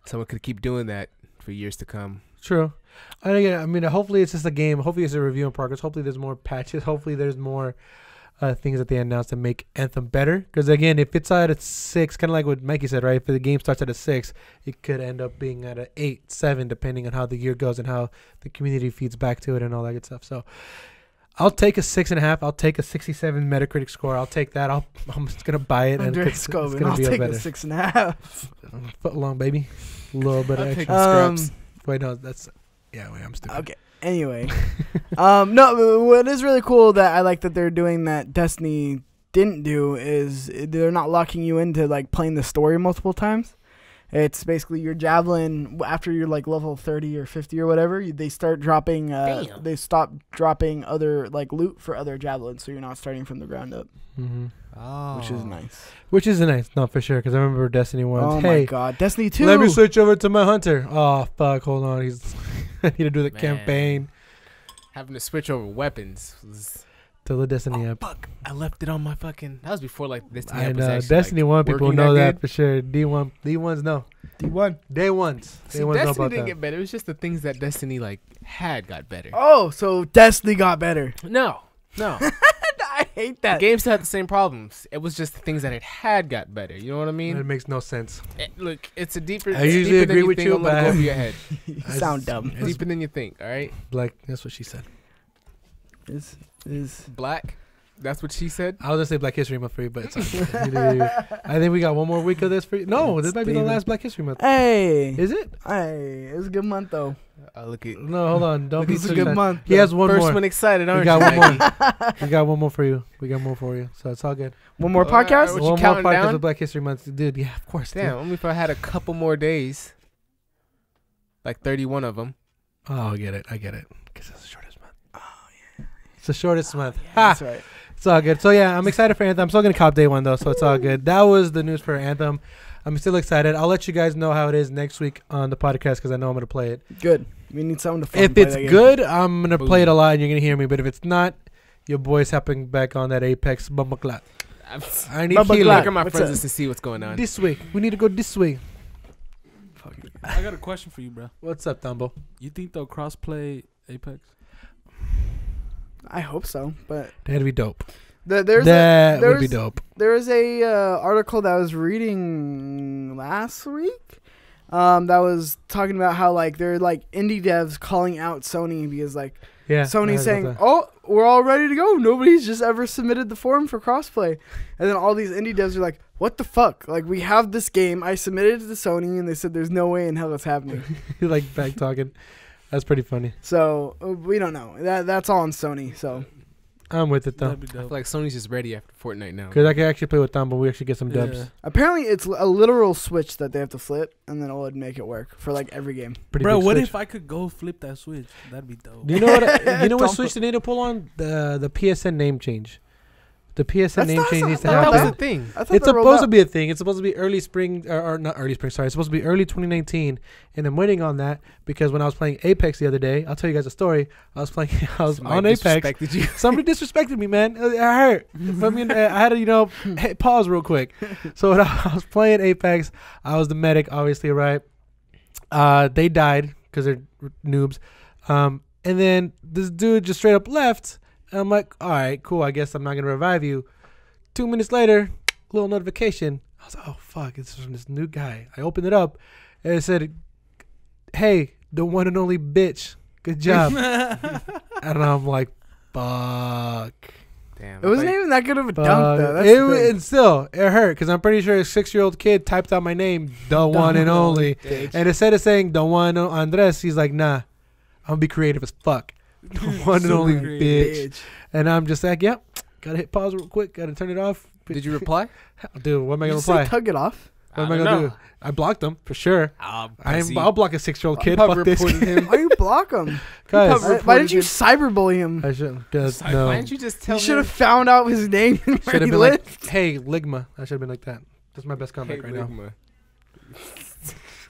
someone could keep doing that for years to come. True. And again, I mean, hopefully it's just a game. Hopefully it's a review in progress. Hopefully there's more patches. Hopefully there's more uh, things that they announced to make Anthem better. Because again, if it's out at six, kind of like what Mikey said, right? If the game starts at a six, it could end up being at an eight, seven, depending on how the year goes and how the community feeds back to it and all that good stuff. So I'll take a six and a half. I'll take a sixty-seven Metacritic score. I'll take that. I'll, I'm just gonna buy it. And it's, it's gonna I'll be take a, better. a six and a half. Foot long, baby. A little bit of extra um, scraps. Wait, no, that's yeah. Wait, I'm stupid. Okay. Anyway, um, no. What is really cool that I like that they're doing that Destiny didn't do is they're not locking you into like playing the story multiple times. It's basically your javelin after you're like level thirty or fifty or whatever. You, they start dropping. Uh, they stop dropping other like loot for other javelins, so you're not starting from the ground up. Mm-hmm. Oh, which is nice. Which is nice, no, for sure. Because I remember Destiny one. Oh hey, my god, Destiny two. Let me switch over to my hunter. Oh fuck, hold on. He's I need to do the Man. campaign. Having to switch over weapons. Was to the Destiny oh, app. Fuck, I left it on my fucking. That was before like Destiny. I know Destiny like, one people know that, that for sure. D one, D ones know. D one, day ones. Day See, ones Destiny know about didn't that. get better. It was just the things that Destiny like had got better. Oh, so Destiny got better. No, no. I hate that. The games had the same problems. It was just the things that it had got better. You know what I mean? It makes no sense. It, look, it's a deeper. I usually deeper agree than with you, but over your head. You sound dumb. Deeper than you think. All right. Like that's what she said. Is is black? That's what she said. I was gonna say Black History Month for you, but it's I think we got one more week of this for you. No, this might be the last Black History Month. Hey, is it? Hey, it's a good month though. Uh, look at no, hold on, don't be too excited. It's a good month. He has one more. First one excited, aren't you? We got one more. We got one more for you. We got more for you, so it's all good. One more podcast. One more podcast of Black History Month, dude. Yeah, of course. Damn, only if I had a couple more days, like thirty-one of them. Oh, I get it. I get it. Because it's the shortest month. Oh yeah, it's the shortest month. That's right. It's all good. So, yeah, I'm excited for Anthem. I'm still going to cop day one, though, so it's all good. That was the news for Anthem. I'm still excited. I'll let you guys know how it is next week on the podcast because I know I'm going to play it. Good. We need someone to If it's good, I'm going to play it a lot and you're going to hear me. But if it's not, your boy's hopping back on that Apex. Bumbaclat. I need to look at my friends to see what's going on. This way. We need to go this way. Fuck it. I got a question for you, bro. What's up, Tambo? You think they'll cross-play Apex? I hope so, but that'd be dope. The, there's that a, there's, would be dope. There was a uh, article that I was reading last week um, that was talking about how like they're like indie devs calling out Sony because like yeah, Sony's saying, "Oh, we're all ready to go. Nobody's just ever submitted the form for crossplay," and then all these indie devs are like, "What the fuck? Like we have this game. I submitted it to Sony, and they said there's no way in hell it's happening." Like back talking. That's pretty funny. So uh, we don't know. That that's all on Sony. So I'm with it though. I feel like Sony's just ready after Fortnite now. Because I can actually play with them, but we actually get some dubs. Yeah. Apparently, it's a literal switch that they have to flip, and then it would make it work for like every game. Pretty Bro, what switch. if I could go flip that switch? That'd be dope. Do you know what? I, you know what switch they need to pull on? The the P S N name change. The P S N name change needs to happen. That was a thing. It's supposed to be a thing. It's supposed to be early spring, or, or not early spring, sorry. It's supposed to be early twenty nineteen, and I'm waiting on that because when I was playing Apex the other day, I'll tell you guys a story. I was playing, I was on Apex. Somebody disrespected me, man. It hurt. I mean, I had to, you know, pause real quick. So when I was playing Apex, I was the medic, obviously, right? Uh, they died because they're noobs. Um, and then this dude just straight up left. And I'm like, all right, cool. I guess I'm not going to revive you. Two minutes later, little notification. I was like, oh, fuck. It's from this new guy. I opened it up, and it said, hey, the one and only bitch. Good job. And I'm like, fuck. Damn. It wasn't like, even that good of a dunk, though. That's it, it, and still, it hurt, because I'm pretty sure a six-year-old kid typed out my name, the, the one and only. Bitch. And instead of saying, the one Andres, he's like, nah, I'm going to be creative as fuck. The one and only bitch. bitch. And I'm just like, yep, yeah, gotta hit pause real quick, gotta turn it off. Did you reply? Dude, what am I gonna reply? Just tug it off. What I am I gonna know. do? I blocked him for sure. I'm I'm, I'll block a six-year-old kid. Fuck this kid. Him. Why you block him? Guys, I, why didn't you cyberbully him? I shouldn't. No. Why didn't you just tell? You should have found out his name. Should have been lived. like, hey, Ligma. I should have been like that. That's my best comeback hey, right Ligma. now.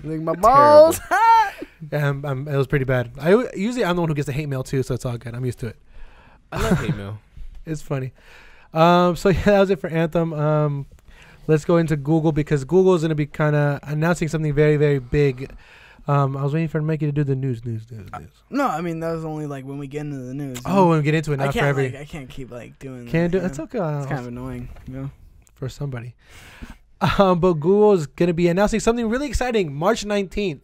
My balls. Yeah, I'm, I'm, it was pretty bad. I usually I'm the one who gets the hate mail too, so it's all good. I'm used to it. I love hate mail. It's funny. Um, so yeah, that was it for Anthem. Um, let's go into Google because Google is going to be kind of announcing something very, very big Um, I was waiting for Mikey to do the news, news, news, news. No, I mean that was only like when we get into the news. Oh, when we get into it, not I can't, for every. Like, I can't keep like doing. Can't that, do. It's okay. It's kind of annoying, you know, for somebody. Um, but Google is going to be announcing something really exciting, March nineteenth.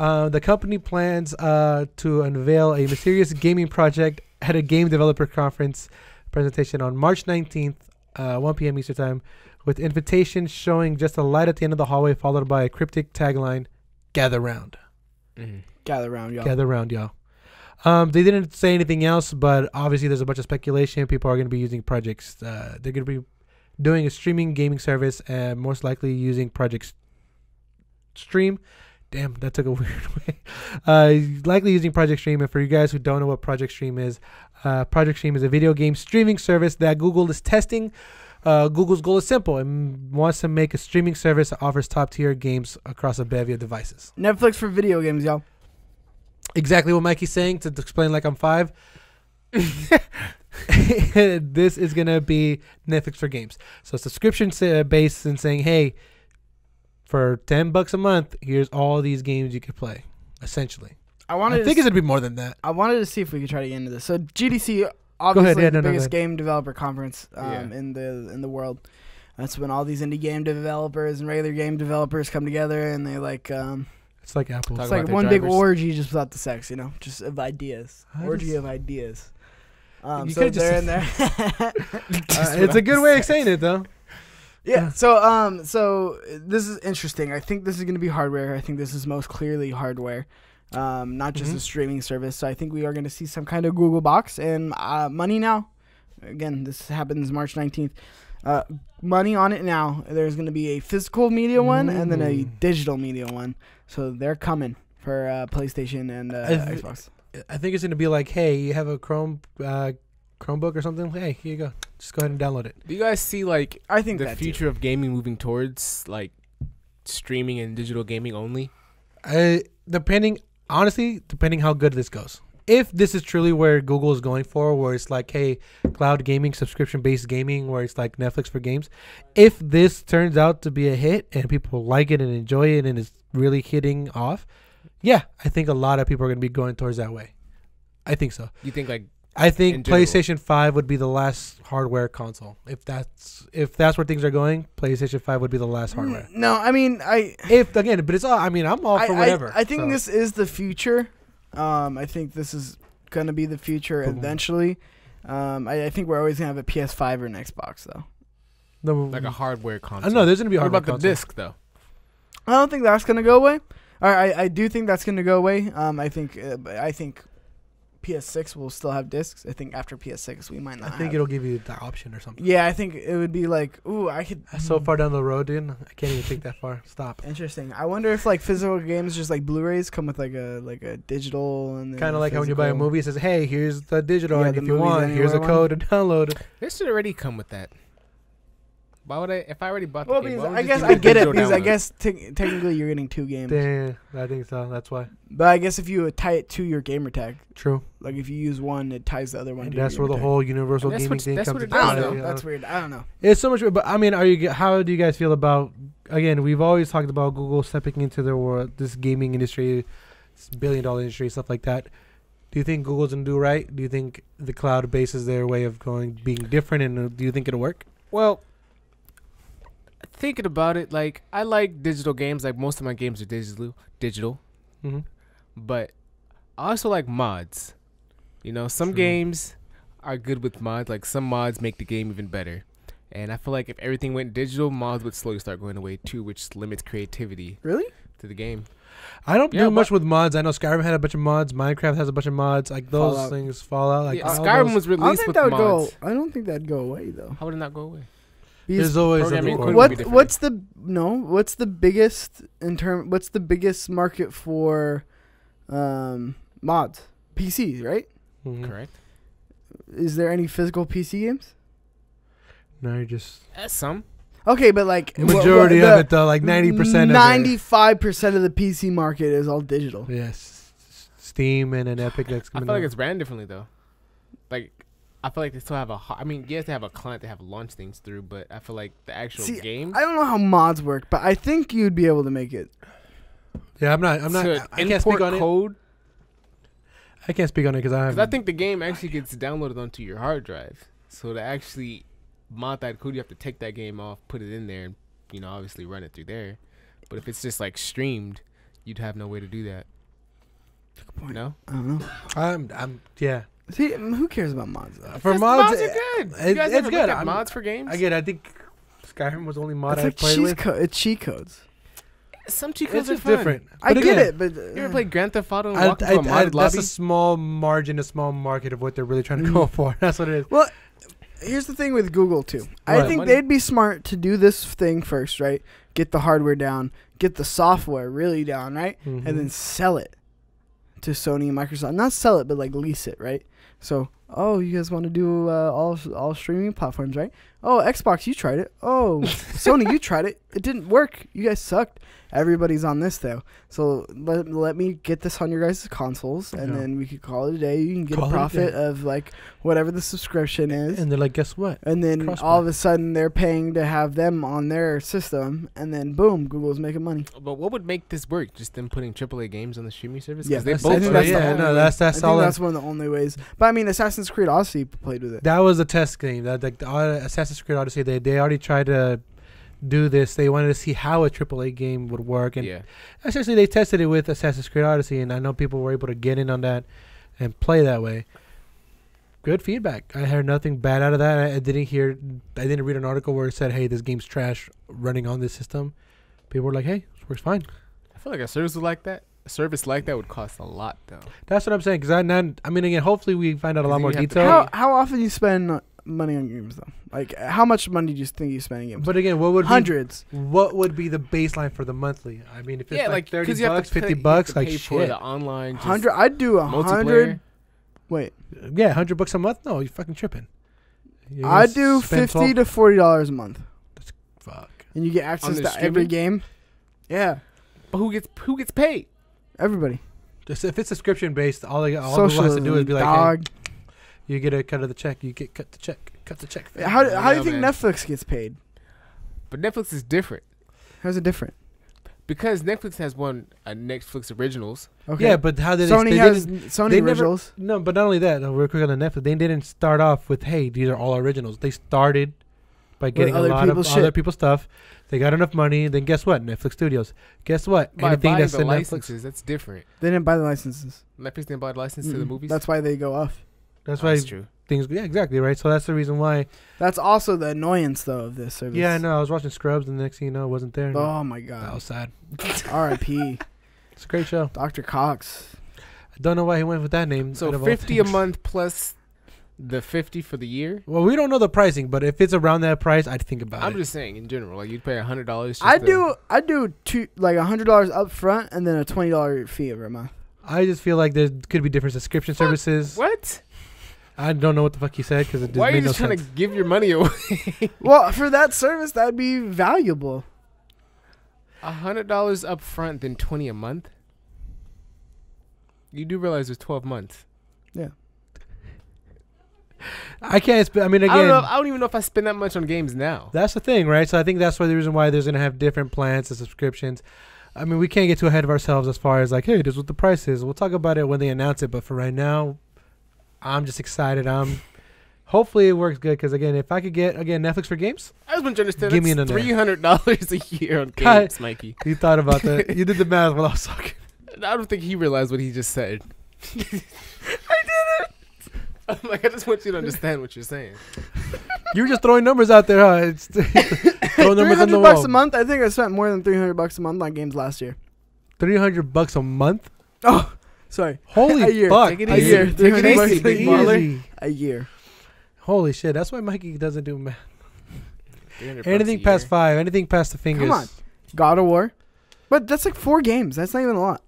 Uh, the company plans uh, to unveil a mysterious gaming project at a game developer conference presentation on March nineteenth, uh, one p m Eastern Time, with invitations showing just a light at the end of the hallway, followed by a cryptic tagline. Gather round. Mm-hmm. Gather round, y'all. Gather round, y'all. Um, they didn't say anything else, but obviously there's a bunch of speculation. People are going to be using projects. Uh, they're going to be doing a streaming gaming service and most likely using Project Stream. Damn, that took a weird way. Uh, likely using Project Stream. And for you guys who don't know what Project Stream is, uh, Project Stream is a video game streaming service that Google is testing. Uh, Google's goal is simple. It wants to make a streaming service that offers top-tier games across a bevy of devices. Netflix for video games, y'all. Exactly what Mikey's saying, to explain like I'm five. This is going to be Netflix for games. So subscription-based and saying, hey, for ten bucks a month, here's all these games you could play, essentially. I, wanted I think it's going to be more than that. I wanted to see if we could try to get into this. So G D C... Obviously, ahead, yeah, the no, biggest no, game developer conference um, yeah. in the in the world. That's when all these indie game developers and regular game developers come together, and they like. Um, it's like Apple. It's like one drivers. big orgy just without the sex, you know, just of ideas, I orgy just, of ideas. Um, you so they're in there. uh, it's a good way of saying it, though. Yeah. yeah. So, um, so this is interesting. I think this is going to be hardware. I think this is most clearly hardware. Um, not just mm-hmm. a streaming service. So I think we are going to see some kind of Google box and uh, money now. Again, this happens March nineteenth. Uh, money on it now. There's going to be a physical media mm. one and then a digital media one. So they're coming for uh, PlayStation and uh, I Xbox. I think it's going to be like, hey, you have a Chrome uh, Chromebook or something? Hey, here you go. Just go ahead and download it. Do you guys see like I think the future too. of gaming moving towards like streaming and digital gaming only? I, depending... Honestly, depending how good this goes. If this is truly where Google is going for, where it's like, hey, cloud gaming, subscription-based gaming, where it's like Netflix for games. If this turns out to be a hit and people like it and enjoy it and it's really hitting off, yeah, I think a lot of people are going to be going towards that way. I think so. You think like... I think PlayStation five would be the last hardware console. If that's if that's where things are going, PlayStation five would be the last hardware. No, I mean I if again, but it's all I mean I'm all I, for whatever. I, I think so. This is the future. Um, I think this is gonna be the future Boom. eventually. Um, I, I think we're always gonna have a P S five or an Xbox though. No, like a hardware console. I know there's gonna be a hardware console. What about the disc though? I don't think that's gonna go away. All right, I, I do think that's gonna go away. Um, I think uh, I think. P S six will still have discs. I think after P S six we might not. I think have. it'll give you the option or something. Yeah, I think it would be like, ooh, I could. That's so far down the road, dude. I can't even think that far. Stop. Interesting. I wonder if like physical games, just like Blu-rays, come with like a like a digital and kind of like physical. How when you buy a movie, it says, "Hey, here's the digital, yeah, and the if you want, here's a code to download." This should already come with that. Why would I? If I already bought the well, game, I guess I get it because download? I guess te technically you're getting two games. Damn, I think so. That's why. But I guess if you tie it to your gamer tag, true. Like if you use one, it ties the other one. And to that's your where the tag. whole universal gaming what, thing comes. What I don't know. Yeah. That's weird. I don't know. It's so much weird. But I mean, are you? How do you guys feel about? Again, we've always talked about Google stepping into their world, this gaming industry, this billion dollar industry, stuff like that. Do you think Google's gonna do right? Do you think the cloud base is their way of going, being different, and do you think it'll work? Well. Thinking about it, like I like digital games. Like most of my games are digital, digital. Mm-hmm. But I also like mods. You know, some True. games are good with mods. Like some mods make the game even better. And I feel like if everything went digital, mods would slowly start going away too, which limits creativity. Really? To the game. I don't yeah, do much with mods. I know Skyrim had a bunch of mods. Minecraft has a bunch of mods. Like those Fallout. things, Fallout. Like yeah, Skyrim those. was released with mods. Go, I don't think that'd go away though. How would it not go away? There's always what, what's the no? What's the biggest in term? What's the biggest market for um, mods? P Cs, right? Mm-hmm. Correct. Is there any physical P C games? No, you just uh, some. Okay, but like the majority well, well, the, of it, though, like ninety percent, ninety-five percent of the P C market is all digital. Yes, Steam and an Epic. That's I feel out. like it's ran differently though, like. I feel like they still have a... I mean, yes, they have a client they have launch things through, but I feel like the actual See, game... I don't know how mods work, but I think you'd be able to make it. Yeah, I'm not. I'm not. I, I can't speak on code. It. I can't speak on it because I. Cause I think the game actually idea. gets downloaded onto your hard drive. So to actually mod that code, you have to take that game off, put it in there, and you know obviously run it through there. But if it's just like streamed, you'd have no way to do that. Good point. No, I don't know. I'm. I'm. Yeah. See, I mean, who cares about mods? Though? For mods, mods are good. You it, guys it's good. At mods for games. Again, I think Skyrim was the only mod it's I like played with. Co it's cheat codes. Some cheat codes it's are different. Fun. I but get again, it, but uh, you ever played Grand Theft Auto and I, walk I, into a mod I, that's lobby? That's a small margin, a small market of what they're really trying to go for. That's what it is. Well, here's the thing with Google too. What? I think Money? they'd be smart to do this thing first, right? Get the hardware down, get the software really down, right, mm-hmm. and then sell it to Sony and Microsoft. Not sell it, but like lease it, right? So, oh, you guys want to do uh, all all streaming platforms, right? Oh, Xbox, you tried it. Oh, Sony, you tried it. It didn't work. You guys sucked. Everybody's on this, though. So let, let me get this on your guys' consoles, and yeah. then we could call it a day. You can get call a profit of, like, whatever the subscription is. And they're like, guess what? And then Cross all of a sudden they're paying to have them on their system, and then, boom, Google's making money. But what would make this work? Just them putting triple A games on the streaming service? Yeah, they both I think that's, yeah, the yeah, no, that's, that's, I think that's one of the only ways. But, I mean, Assassin's Creed Odyssey played with it. That was a test game. That like, the, uh, Assassin's Creed Odyssey, they, they already tried to do this. They wanted to see how a triple A game would work, and yeah. essentially they tested it with Assassin's Creed Odyssey, and I know people were able to get in on that and play that way. Good feedback. I heard nothing bad out of that. I, I didn't hear, I didn't read an article where it said, hey, this game's trash running on this system. People were like, hey, this works fine. I feel like a service like that a service like that would cost a lot, though. That's what I'm saying, because I, I mean, again, hopefully we find out a lot more detail. How, how often do you spend money on games, though? Like, how much money do you think you spend on games? But again, what would hundreds? Be, what would be the baseline for the monthly? I mean, if it's yeah, like, like thirty bucks, pay, fifty bucks, like shit. The online hundred. I'd do a hundred. Wait, yeah, hundred bucks a month? No, you're fucking tripping. You're I do fifty twelve? to forty dollars a month. That's fuck. And you get access to streaming? every game. Yeah, but who gets who gets paid? Everybody. Just if it's subscription based, all they all Socialism, wants to do is be like, dog. Hey, you get a cut of the check. You get cut the check. Cut the check. Yeah, how do, how do you think man. Netflix gets paid? But Netflix is different. How's it different? Because Netflix has one uh, Netflix originals. Okay. Yeah, but how did Sony they has they Sony they originals? Never, no, but not only that. No, real quick on the Netflix, they didn't start off with hey, these are all originals. They started by getting a lot of shit. other people's stuff. They got enough money. Then guess what? Netflix Studios. Guess what? By Anything that's the licenses, Netflix, that's different. They didn't buy the licenses. Netflix didn't buy the license mm-hmm. to the movies. That's why they go off. That's oh, why that's true. things. Yeah, exactly right. So that's the reason why. That's also the annoyance though of this service. Yeah, I know. I was watching Scrubs, and the next thing you know, it wasn't there. Oh no. my god, that was sad. R I P It's a great show. Doctor Cox. I don't know why he went with that name. So fifty a month plus the fifty for the year. Well, we don't know the pricing, but if it's around that price, I'd think about I'm it. I'm just saying in general, like you'd pay a hundred dollars. I do. I do two like a hundred dollars up front, and then a twenty dollar fee every month. I just feel like there could be different subscription what? services. What? I don't know what the fuck you said because it didn't make no sense. Why are you just trying to give your money away? Well, for that service, that'd be valuable. A hundred dollars up front, then twenty a month. You do realize it's twelve months. Yeah. I can't. Sp I mean, again, I don't, know if, I don't even know if I spend that much on games now. That's the thing, right? So I think that's why the reason why there's gonna have different plans and subscriptions. I mean, we can't get too ahead of ourselves as far as like, hey, this is what the price is. We'll talk about it when they announce it. But for right now, I'm just excited. I'm hopefully it works good because again, if I could get again Netflix for games, I just want you to understand. Give me an three hundred dollars a year on games, Mikey. You thought about that. You did the math while I was talking. I don't think he realized what he just said. I did it. I'm like, I just want you to understand what you're saying. You're just throwing numbers out there, huh? It's throwing numbers on the wall. Three hundred bucks a month. I think I spent more than three hundred bucks a month on games last year. Three hundred bucks a month. Oh. Sorry. Holy a year. fuck. Take it easy. A year. Take it easy. Take it easy. A year. Holy shit. That's why Mikey doesn't do math. Anything past year. five. Anything past the fingers. Come on. God of War. But that's like four games. That's not even a lot.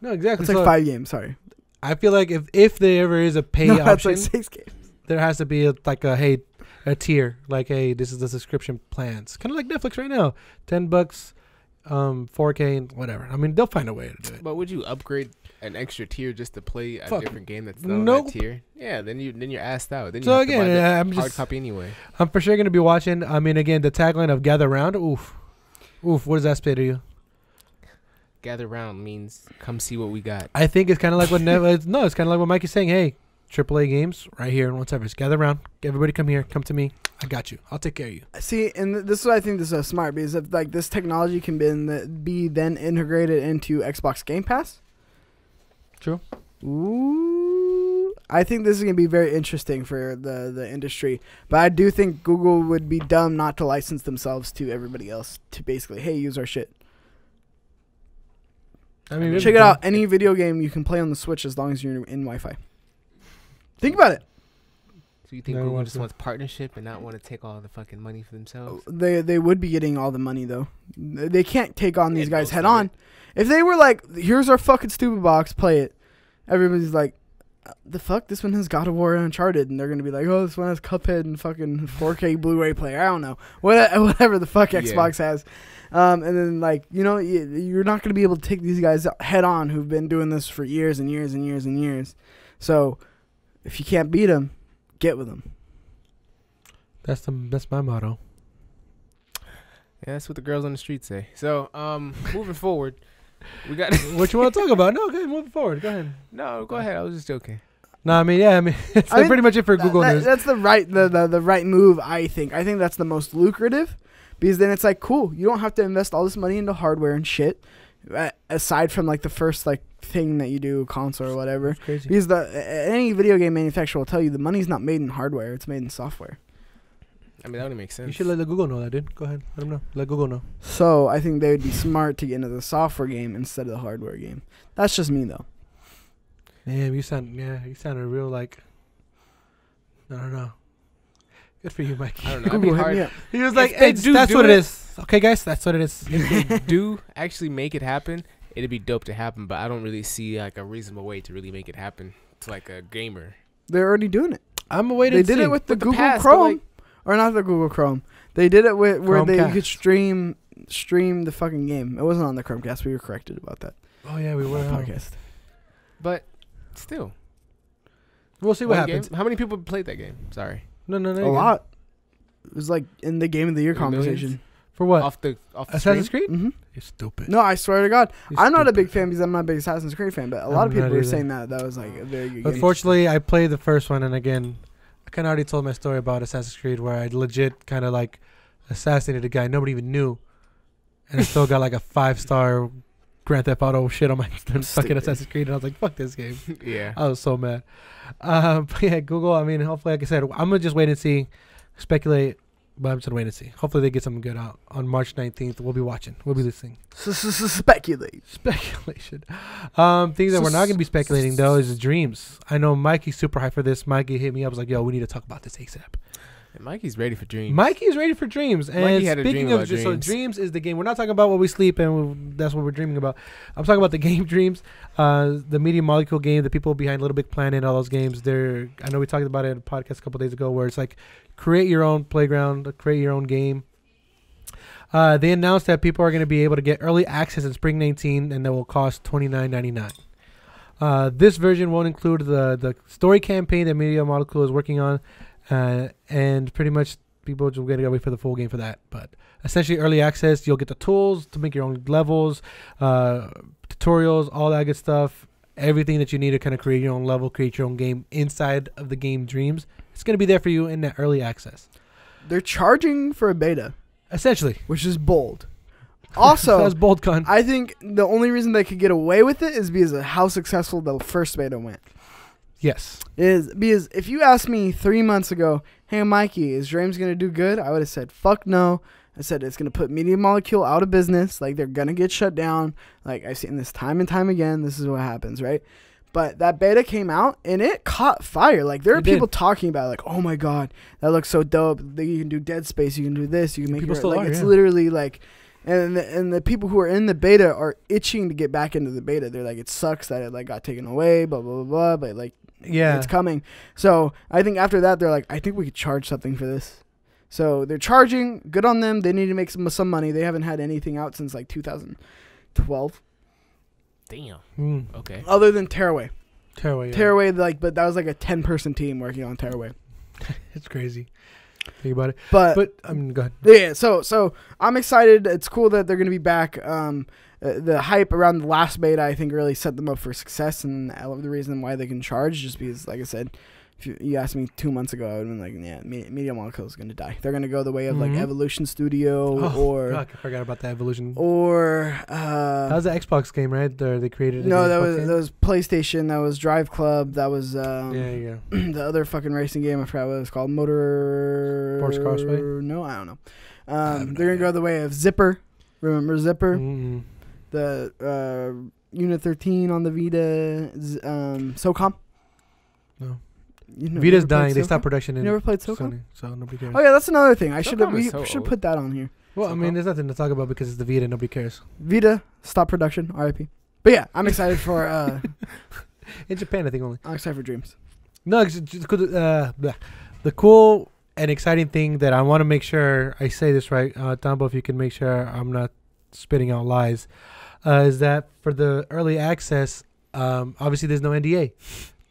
No, exactly. It's so like five games. Sorry. I feel like if, if there ever is a pay no, option. That's like six games. There has to be a, like a, hey, a tier. Like, hey, this is the subscription plans. Kind of like Netflix right now. Ten bucks. Um, four K and whatever. I mean, they'll find a way to do it. But would you upgrade an extra tier just to play a Fuck. different game that's not nope. on that tier? Yeah, then you then you're asked out. Then you so have again, to buy that I'm hard just, copy anyway. I'm for sure gonna be watching. I mean, again, the tagline of Gather Round. Oof, oof. What does that say to you? gather round means come see what we got. I think it's kind of like what Nev no, it's kind of like what Mike is saying. Hey, triple A games right here in one service. Gather around. Everybody come here. Come to me. I got you. I'll take care of you. See, and th this is what I think this is so smart, because if like this technology can be, in the, be then integrated into Xbox Game Pass. True. Ooh, I think this is going to be very interesting for the, the industry. But I do think Google would be dumb not to license themselves to everybody else to basically, hey, use our shit. I mean, check it out. Any video game you can play on the Switch as long as you're in Wi-Fi. Think about it. So you think no, Google just wants partnership and not want to take all the fucking money for themselves? They they would be getting all the money, though. They can't take on these guys head on. If they were like, here's our fucking stupid box, play it. Everybody's like, the fuck? This one has God of War and Uncharted. And they're going to be like, oh, this one has Cuphead and fucking four K Blu-ray player. I don't know. What, whatever the fuck Xbox yeah. has. Um, and then, like, you know, you're not going to be able to take these guys head on who've been doing this for years and years and years and years. So if you can't beat them, get with them. That's the that's my motto. Yeah, that's what the girls on the street say. So, um, moving forward, we got what you want to talk about. No, okay, moving forward. Go ahead. No, go, go ahead. ahead. I was just joking. No, I mean, yeah, I mean, it's I mean, pretty much it for that, Google that, News. That's the right the, the the right move, I think. I think that's the most lucrative, because then it's like, cool, you don't have to invest all this money into hardware and shit. Aside from like the first like thing that you do, console or whatever, it's crazy. Because the uh, any video game manufacturer will tell you the money's not made in hardware; it's made in software. I mean, that would make sense. You should let Google know that, dude. Go ahead, let them know. Let Google know. So I think they would be smart to get into the software game instead of the hardware game. That's just me, though. Damn, you sound yeah, you sound a real like. I don't know. Good for you, Mike. I don't know. It'd be hard. He was like, hey, do, that's do what it is. Okay, guys, that's what it is. If they do actually make it happen, it'd be dope to happen, but I don't really see like a reasonable way to really make it happen to like a gamer. They're already doing it. I'm waiting to They did see. it with the with Google the past, Chrome. Like, or not the Google Chrome. They did it with where Chromecast. they could stream stream the fucking game. It wasn't on the Chromecast. We were corrected about that. Oh, yeah, we were. On the podcast. But still. We'll see what, what happens. Game? How many people played that game? Sorry. No, no, no. A again. lot. It was like in the game of the year conversation. For what? Off the off the Assassin's Creed? Mm-hmm. You're stupid. No, I swear to God. You're I'm stupid. not a big fan because I'm not a big Assassin's Creed fan, but a lot I'm of people were saying that. That was like a very good game. Unfortunately, I played the first one, and again, I kind of already told my story about Assassin's Creed where I legit kind of like assassinated a guy nobody even knew, and I still got like a five-star Grand Theft Auto shit on my fucking Assassin's Creed, and I was like, fuck this game. Yeah. I was so mad. Uh, but yeah, Google, I mean, hopefully, like I said, I'm going to just wait and see, speculate, but I'm just going to wait and see. Hopefully, they get something good out on March nineteenth. We'll be watching. We'll be listening. Speculate. Speculation. Um, things that we're not going to be speculating, though, is Dreams. I know Mikey's super hyped for this. Mikey hit me up. I was like, yo, we need to talk about this ASAP. Mikey's ready for Dreams. Mikey's ready for Dreams. And Mikey had speaking a dream of dreams. So Dreams is the game. We're not talking about what we sleep and we, that's what we're dreaming about. I'm talking about the game Dreams, uh, the Media Molecule game, the people behind Little Big Planet, all those games. They're I know we talked about it in a podcast a couple days ago where it's like create your own playground, create your own game. Uh, they announced that people are going to be able to get early access in spring nineteen, and that will cost twenty-nine ninety-nine. Uh, this version won't include the the story campaign that Media Molecule is working on. Uh, and pretty much people just going to wait for the full game for that. But essentially early access, you'll get the tools to make your own levels, uh, tutorials, all that good stuff. Everything that you need to kind of create your own level, create your own game inside of the game Dreams. It's going to be there for you in that early access. They're charging for a beta. Essentially. Which is bold. Also, that's bold con. I think the only reason they could get away with it is because of how successful the first beta went. Yes. Is because if you asked me three months ago, hey, Mikey, is Dreams going to do good? I would have said, fuck no. I said, it's going to put Media Molecule out of business. Like, they're going to get shut down. Like, I've seen this time and time again. This is what happens, right? But that beta came out, and it caught fire. Like, there are people talking about it. Like, oh, my God, that looks so dope. You can do Dead Space. You can do this. You can make people still like, it's literally like... And the, and the people who are in the beta are itching to get back into the beta. They're like, it sucks that it like got taken away, blah, blah, blah, blah. But, like, yeah, it's coming. So I think after that, they're like, I think we could charge something for this. So they're charging. Good on them. They need to make some, some money. They haven't had anything out since, like, two thousand twelve. Damn. Mm. Okay. Other than Tearaway. Tearaway, yeah. Tearaway, like, but that was, like, a ten-person team working on Tearaway. It's crazy. Think about it, but but I'm um, go ahead. Yeah, so so I'm excited. It's cool that they're gonna be back. Um, uh, the hype around the last beta, I think, really set them up for success, and I love the reason why they can charge, just because, like I said, if you, you asked me two months ago, I would have been like, yeah, Media Molecule is going to die. They're going to go the way of, mm-hmm. like, Evolution Studio oh, or... Fuck, I forgot about the Evolution. Or... Uh, that was the Xbox game, right? The, they created... No, that was, that was PlayStation. That was Drive Club. That was... Um, yeah, yeah. The other fucking racing game. I forgot what it was called. Motor... Sports Crossway? No, I don't know. Um, I don't know they're going to go the way of Zipper. Remember Zipper? Mm-hmm. The uh, Unit thirteen on the Vita. Um, SOCOM? No. You know, Vita's dying. They stopped production. You never played SOCOM? Sony, so nobody cares. Oh yeah, that's another thing. I should we so should old. put that on here. Well, SOCOM. I mean, there's nothing to talk about because it's the Vita. Nobody cares. Vita stopped production. R I P. But yeah, I'm excited for. Uh, In Japan, I think only. I'm excited for Dreams. No, it's just, uh, the cool and exciting thing that I want to make sure I say this right, uh, Tambo. If you can make sure I'm not spitting out lies, uh, is that for the early access? Um, obviously, there's no N D A.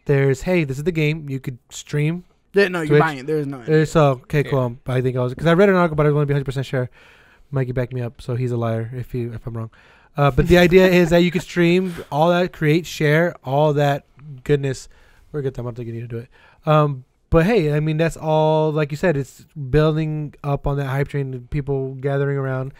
There's, hey, this is the game. You could stream. Yeah, no, Twitch. You're buying it. There's no. There's, oh, okay, yeah. Cool. I think I was, because I read an article, but I want to be one hundred percent sure. Mikey backed me up, so he's a liar if he, if I'm wrong. Uh, but the idea is that you could stream all that, create, share, all that goodness. We're good. I don't think you need to do it. Um, but, hey, I mean, that's all, like you said, it's building up on that hype train, people gathering around.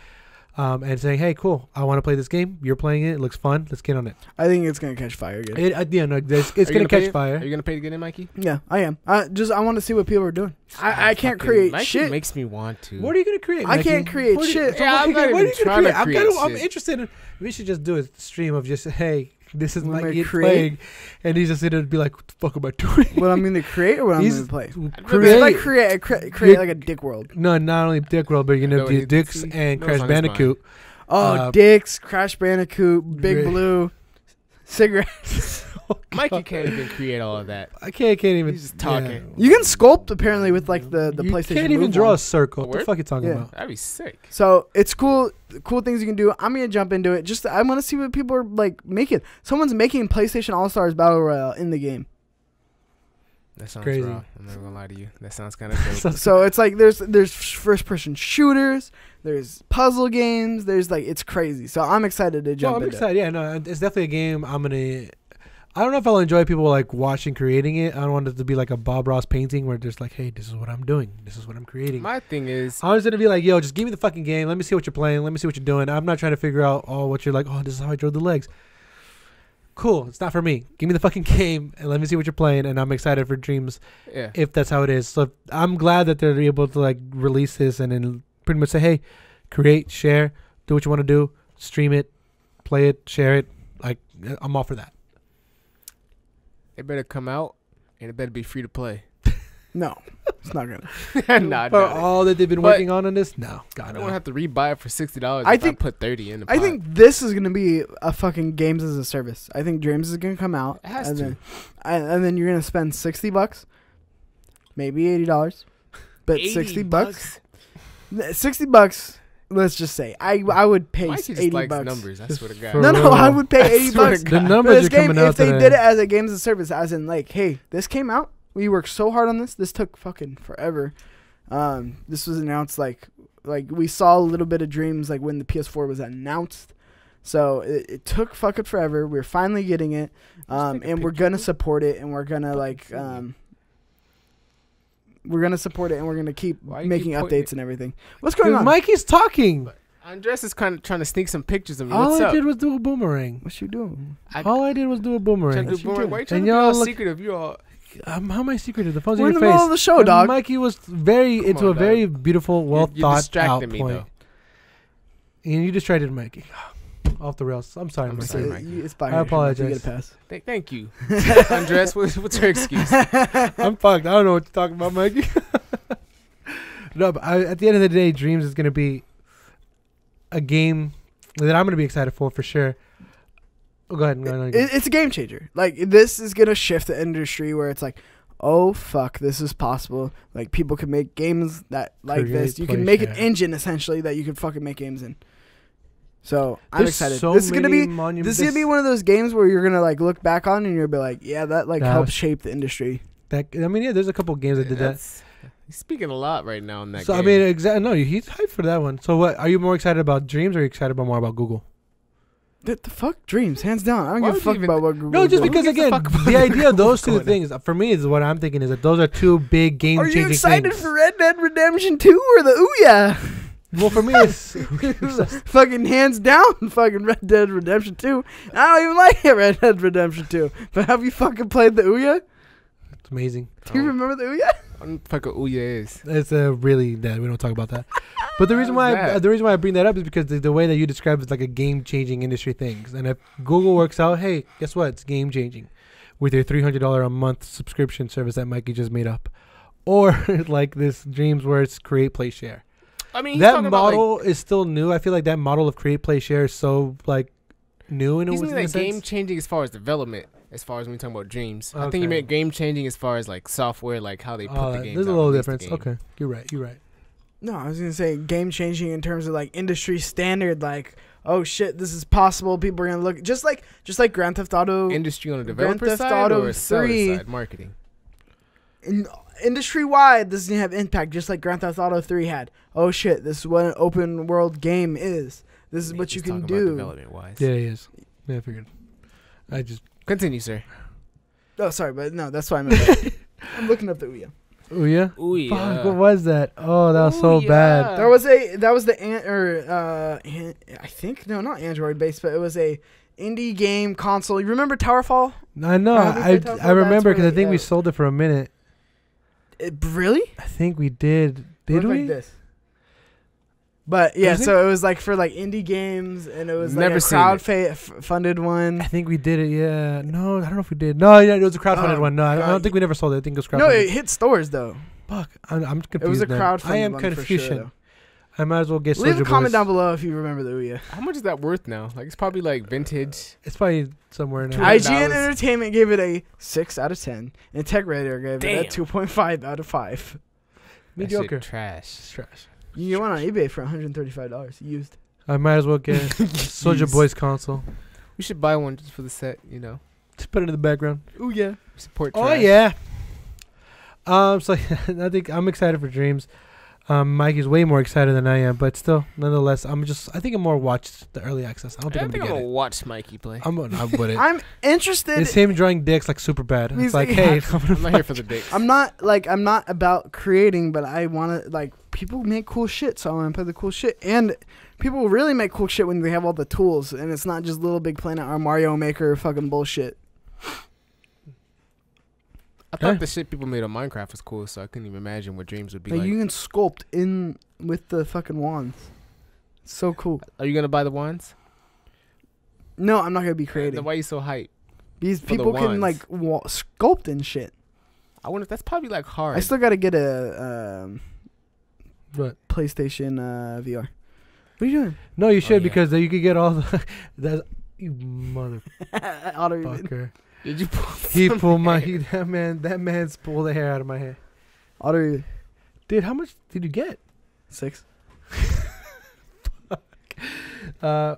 Um, and saying, hey, cool, I want to play this game. You're playing it. It looks fun. Let's get on it. I think it's going to catch fire again. It, uh, yeah, no, it's, it's going to catch fire. Are you going to pay to get in, Mikey? Yeah, I am. I just I want to see what people are doing. I, I can't create Mikey shit. Makes me want to. What are you going to create, Mikey? I can't create what shit. You, yeah, I'm not even trying to create, I'm, kinda, I'm interested in, we should just do a stream of just, hey, this is Mikey playing. And he's just going to be like, what the fuck am I doing? What I'm going to create or what he's I'm going to play? Create. Like, create create, create like a dick world. No, not only dick world, but you're going to do dicks and Crash Bandicoot. Oh, uh, Dicks, Crash Bandicoot, Big really? Blue, cigarettes. Oh, Mikey can't even create all of that. I can't, can't even. He's just talking. Yeah. You can sculpt apparently with like the the you PlayStation. You can't even draw one. a circle. A what the fuck are you talking yeah. about? That'd be sick. So it's cool, cool things you can do. I'm gonna jump into it. Just I want to see what people are like making. Someone's making PlayStation All Stars Battle Royale in the game. That sounds crazy. Raw. I'm not gonna lie to you. That sounds kind of. So it's like there's there's first person shooters, there's puzzle games, there's like it's crazy. So I'm excited to jump. No, I'm into excited. It. Yeah, no, it's definitely a game I'm gonna. I don't know if I'll enjoy people like watching creating it. I don't want it to be like a Bob Ross painting where there's like, hey, this is what I'm doing, this is what I'm creating. My thing is, I was gonna be like, yo, just give me the fucking game. Let me see what you're playing. Let me see what you're doing. I'm not trying to figure out oh what you're like. Oh, this is how I drew the legs. Cool, it's not for me. Give me the fucking game and let me see what you're playing. And I'm excited for Dreams, yeah. if that's how it is. So I'm glad that they're able to like release this and then pretty much say, hey, create, share, do what you want to do, stream it, play it, share it. Like I'm all for that. It better come out and it better be free to play. No, it's not gonna. not for not all it. that they've been but working on on this, no. God, I don't want to have to rebuy it for sixty dollars. I think I put thirty in. The I pot. think this is gonna be a fucking games as a service. I think Dreams is gonna come out. It has and to. Then, and then you're gonna spend sixty bucks, maybe eighty dollars, but eighty sixty bucks, bucks. sixty bucks. Let's just say I I would pay Mikey eighty just bucks. Numbers, I swear to God. No, no, I would pay I eighty bucks. The numbers for this are game, coming out. If they today. did it as a games as a service, as in like, hey, this came out. We worked so hard on this. This took fucking forever. Um, this was announced like, like we saw a little bit of Dreams like when the P S four was announced. So it, it took fucking forever. We're finally getting it, um, and we're gonna support it, and we're gonna like, um, we're gonna support it, and we're gonna keep making updates and everything. What's going on? Mikey's talking. Andres is kind of trying to sneak some pictures of me. All What's I up? did was do a boomerang. What you doing? I all I did was do a boomerang. Do boomerang. Why you trying and to be all secretive? You all. Um, how am I secretive? The phone's We're in your face. We're in the middle of the show, dog. Mikey was very Come into on, a very dog. beautiful, well you, you thought distracted out me, point. Though. And you distracted Mikey. Off the rails. I'm sorry, I'm Mikey. Sorry, Mikey. It's fine. I apologize. You get a pass. Th thank you, Andres. What's, what's your excuse? I'm fucked. I don't know what you're talking about, Mikey. No, but I, at the end of the day, Dreams is going to be a game that I'm going to be excited for for sure. Oh, go ahead. Go ahead, go ahead. It's a game changer. Like this is gonna shift the industry where it's like, oh fuck, this is possible. Like people can make games that like Create, this. You play, can make yeah. an engine essentially that you can fucking make games in. So There's I'm excited. So this is gonna be this is gonna be one of those games where you're gonna like look back on and you'll be like, yeah, that like that helped was, shape the industry. That I mean, yeah, there's a couple games yeah, that did that. He's speaking a lot right now in that. So game. I mean, exactly. No, he's hyped for that one. So what? Are you more excited about Dreams or are you excited about more about Google? The, the fuck? Dreams, hands down. I don't Why give a fuck even, about what Google No, just because, again, the, the idea of those two things, uh, for me, is what I'm thinking is that those are two big game-changing things. Are you excited things. for Red Dead Redemption two or the Ouya? Well, for me, it's... fucking hands down, fucking Red Dead Redemption two. I don't even like it, Red Dead Redemption two. But have you fucking played the Ouya? It's amazing. Do you oh. remember the Ouya? I don't fucking Ouya is. It's a really... Nah, we don't talk about that. But the reason why I, uh, the reason why I bring that up is because the, the way that you describe it's like a game-changing industry thing. And if Google works out, hey, guess what? It's game-changing with your three hundred dollars a month subscription service that Mikey just made up. Or like this Dreams where it's create, play, share. I mean, that model like, is still new. I feel like that model of create, play, share is so like new in a sense. He's game-changing as far as development. As far as when we talking about Dreams, okay. I think you meant game changing as far as like software, like how they put uh, the game. There's a little difference. Okay, you're right. You're right. No, I was gonna say game changing in terms of like industry standard, like oh shit, this is possible. People are gonna look just like just like Grand Theft Auto. Industry on a developer side Auto or a seller side marketing. In, industry wide, this is gonna have impact, just like Grand Theft Auto three had. Oh shit, this is what an open world game is. This is I mean, what you can do. Development wise, yeah, he is. Yeah, I figured. I just. Continue, sir. Oh, sorry, but no, that's why I'm I'm looking up the Ouya. Ouya? Ouya. Fuck, what was that? Oh, that was Ouya. so bad. There was a that was the an, or uh an, I think no, not Android based, but it was a indie game console. You remember Towerfall? I know. I Towerfall? I remember because I think uh, we sold it for a minute. It, really? I think we did. Did we? Like this. But yeah, so it was like for like indie games, and it was like Never a crowd-funded one. I think we did it, yeah. No, I don't know if we did. No, yeah, it was a crowd-funded um, one. No, I don't, I don't think we never sold it. I think it was crowd-funded. No, it hit stores though. Fuck, I'm, I'm confused. It was a crowd-funded. I am confused. Sure, I might as well get. Leave a comment boys. down below if you remember the Ouya. How much is that worth now? Like it's probably like vintage. It's probably somewhere in there. I G N Entertainment gave it a six out of ten, and Tech Radar gave Damn. it a two point five out of five. Mediocre. Trash. It's trash. You want on eBay for one hundred thirty-five dollars used. I might as well get Soulja Boy's console. We should buy one just for the set, you know. Just put it in the background. Ooh, yeah. Support trash. Oh, yeah. Um, so I think I'm excited for Dreams. Um, Mikey's way more excited than I am, but still, nonetheless, I'm just, I think I'm more watched the early access. I don't think I I'm going to watch Mikey play. I'm going to put it. I'm interested. It's him drawing dicks like super bad. It's like, hey, I'm, I'm not here for the dicks. I'm not, like, I'm not about creating, but I want to, like, people make cool shit, so I want to play the cool shit. And people really make cool shit when they have all the tools, and it's not just Little Big Planet or Mario Maker fucking bullshit. I thought yeah. the shit people made on Minecraft was cool, so I couldn't even imagine what Dreams would be like. like. You can sculpt in with the fucking wands. It's so cool. Are you going to buy the wands? No, I'm not going to be creating. Then why are you so hyped? These people the can, like, wa sculpt and shit. I wonder if that's probably, like, hard. I still got to get a um, what? PlayStation uh, V R. What are you doing? No, you should, oh, yeah. because then you could get all the... that, you motherfucker. Did you pull He pulled my he, that man that man's pulled the hair out of my head. Auto Dude, how much did you get? Six. Fuck. Uh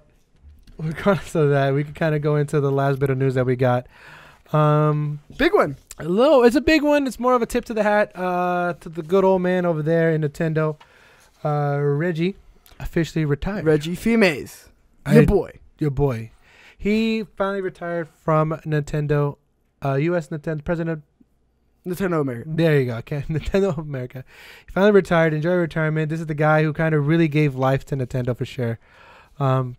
regardless of that, we can kinda go into the last bit of news that we got. Um Big one. Hello, it's a big one. It's more of a tip to the hat, uh to the good old man over there in Nintendo. Uh Reggie officially retired. Reggie Fils-Aime. Your boy. Your boy. He finally retired from Nintendo, uh, U S Nintendo president. Nintendo America. There you go. Okay. Nintendo of America. He finally retired. Enjoy retirement. This is the guy who kind of really gave life to Nintendo for sure. Um,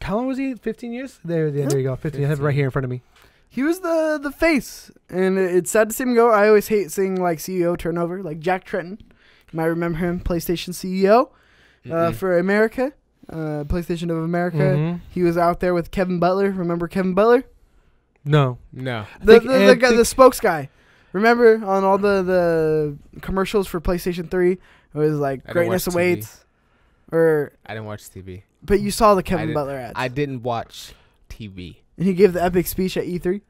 how long was he? fifteen years? There, there, yeah. there you go. fifteen. I have it right here in front of me. He was the, the face. And it's sad to see him go. I always hate seeing like C E O turnover. Like Jack Tretton. You might remember him. PlayStation C E O uh, mm-mm. for America. Uh, PlayStation of America. Mm-hmm. He was out there with Kevin Butler. Remember Kevin Butler? No, no. The the, the, guy, the spokes guy. Remember on all the the commercials for PlayStation three? It was like greatness awaits. Or I didn't watch T V. But you saw the Kevin Butler ads. I didn't watch T V. And he gave the epic speech at E three.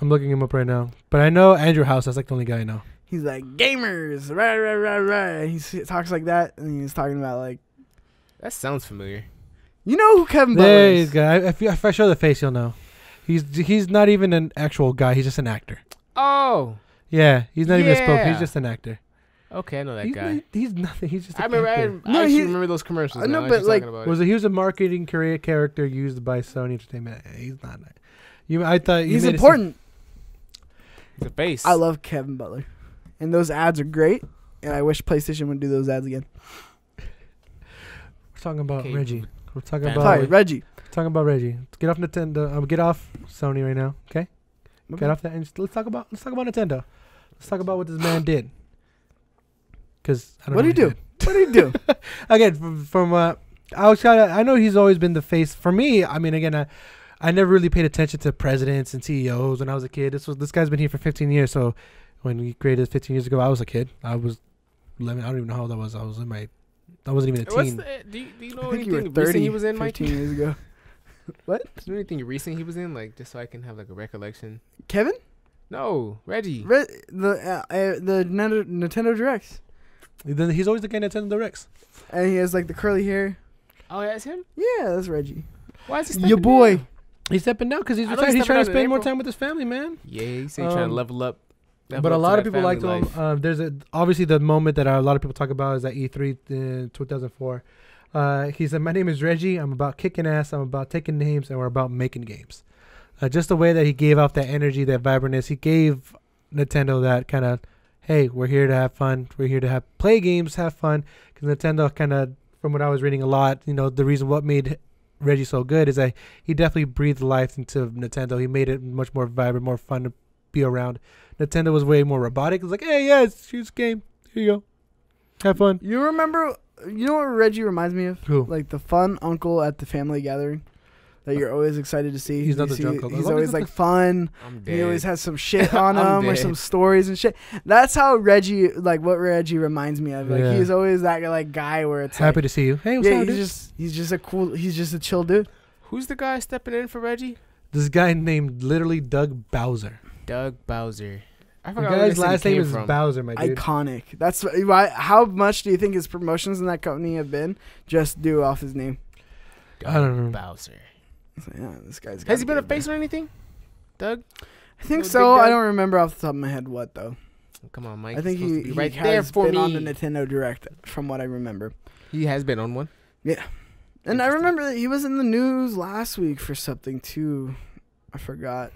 I'm looking him up right now. But I know Andrew House. That's like the only guy I know. He's like gamers, right, right, right, right. He talks like that, and he's talking about like. That sounds familiar. You know who Kevin Butler there is? There he's guy. If, if I show the face, you'll know. He's he's not even an actual guy. He's just an actor. Oh. Yeah. He's not yeah. even a spoke. He's just an actor. Okay, I know that he's guy. Not, he's nothing. He's just. A I remember. I, I no, actually remember those commercials. I know, now. but I like, about was it. It, he was a marketing career character used by Sony Entertainment. He's not. You, I thought you he's important. He's a face. I love Kevin Butler, and those ads are great. And I wish PlayStation would do those ads again. We're talking about okay. Reggie. We're talking about Sorry, Reggie. We're talking about Reggie. Let's get off Nintendo. Um, get off Sony right now. Okay, okay. Get off that. And let's talk about. Let's talk about Nintendo. Let's talk about what this man did. Cause I don't what do you do? What do you do? Again, from, from uh, I was kind of. I know he's always been the face for me. I mean, again, I, I never really paid attention to presidents and C E Os when I was a kid. This was this guy's been here for fifteen years. So when he created fifteen years ago, I was a kid. I was, eleven, I don't even know how old I was. I was in my, I wasn't even a teen. The, do, you, do you know anything you recent he was in? fifteen years ago. What? Is there anything recent he was in? Like just so I can have like a recollection. Kevin? No, Reggie. Re the uh, uh, the Nintendo Directs. Then he's always the guy that attends the Rex. And he has like the curly hair. Oh, that's him? Yeah, that's Reggie. Why is he stepping Your boy. Down? He's stepping down because he's retired. He's trying to spend more time with his family, man. Yeah, he's um, trying to level up. Level but up a lot of people liked him. Uh, there's a, obviously the moment that a lot of people talk about is at E three uh, two thousand four. Uh, he said, "My name is Reggie. I'm about kicking ass. I'm about taking names, and we're about making games." Uh, just the way that he gave off that energy, that vibrantness, he gave Nintendo that kind of. Hey, we're here to have fun. We're here to have play games, have fun. Because Nintendo kind of, from what I was reading a lot, you know, the reason what made Reggie so good is that he definitely breathed life into Nintendo. He made it much more vibrant, more fun to be around. Nintendo was way more robotic. It was like, hey, yeah, it's this game. Here you go. Have fun. You remember, you know what Reggie reminds me of? Who? Like the fun uncle at the family gathering. That you're always excited to see. He's not the drunk uncle. He's always like fun. He always has some shit on him or some stories and shit. That's how Reggie, like what Reggie reminds me of. Like yeah. he's always that like guy where it's happy like, to see you. Hey, what's yeah, up, he's dude? just he's just a cool. He's just a chill dude. Who's the guy stepping in for Reggie? This guy named literally Doug Bowser. Doug Bowser. I forgot the guy's last name is from. Bowser, my dude. Iconic. That's why. How much do you think his promotions in that company have been just due off his name? Doug I don't know. Bowser. So, yeah, this guy's has he been a face or anything, Doug? I think so. I don't remember off the top of my head what though. Come on, Mike. I think he, he right has there for been me. on the Nintendo Direct, from what I remember. He has been on one. Yeah, and I remember that he was in the news last week for something too. I forgot.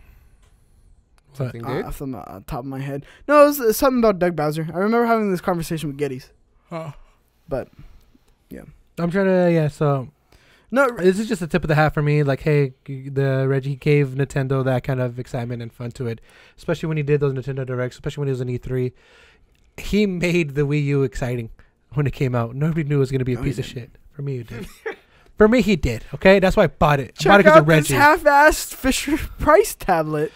Something uh, good off the uh, top of my head. No, it was uh, something about Doug Bowser. I remember having this conversation with Gettys. Huh. But yeah, I'm trying to yeah so. No, this is just a tip of the hat for me. Like, hey, the Reggie gave Nintendo that kind of excitement and fun to it, especially when he did those Nintendo Directs, especially when he was in E three. He made the Wii U exciting when it came out. Nobody knew it was going to be a no, piece of shit. For me, he did. For me, he did. Okay, that's why I bought it. Check I bought it because of Reggie. Check out this half-assed Fisher Price tablet.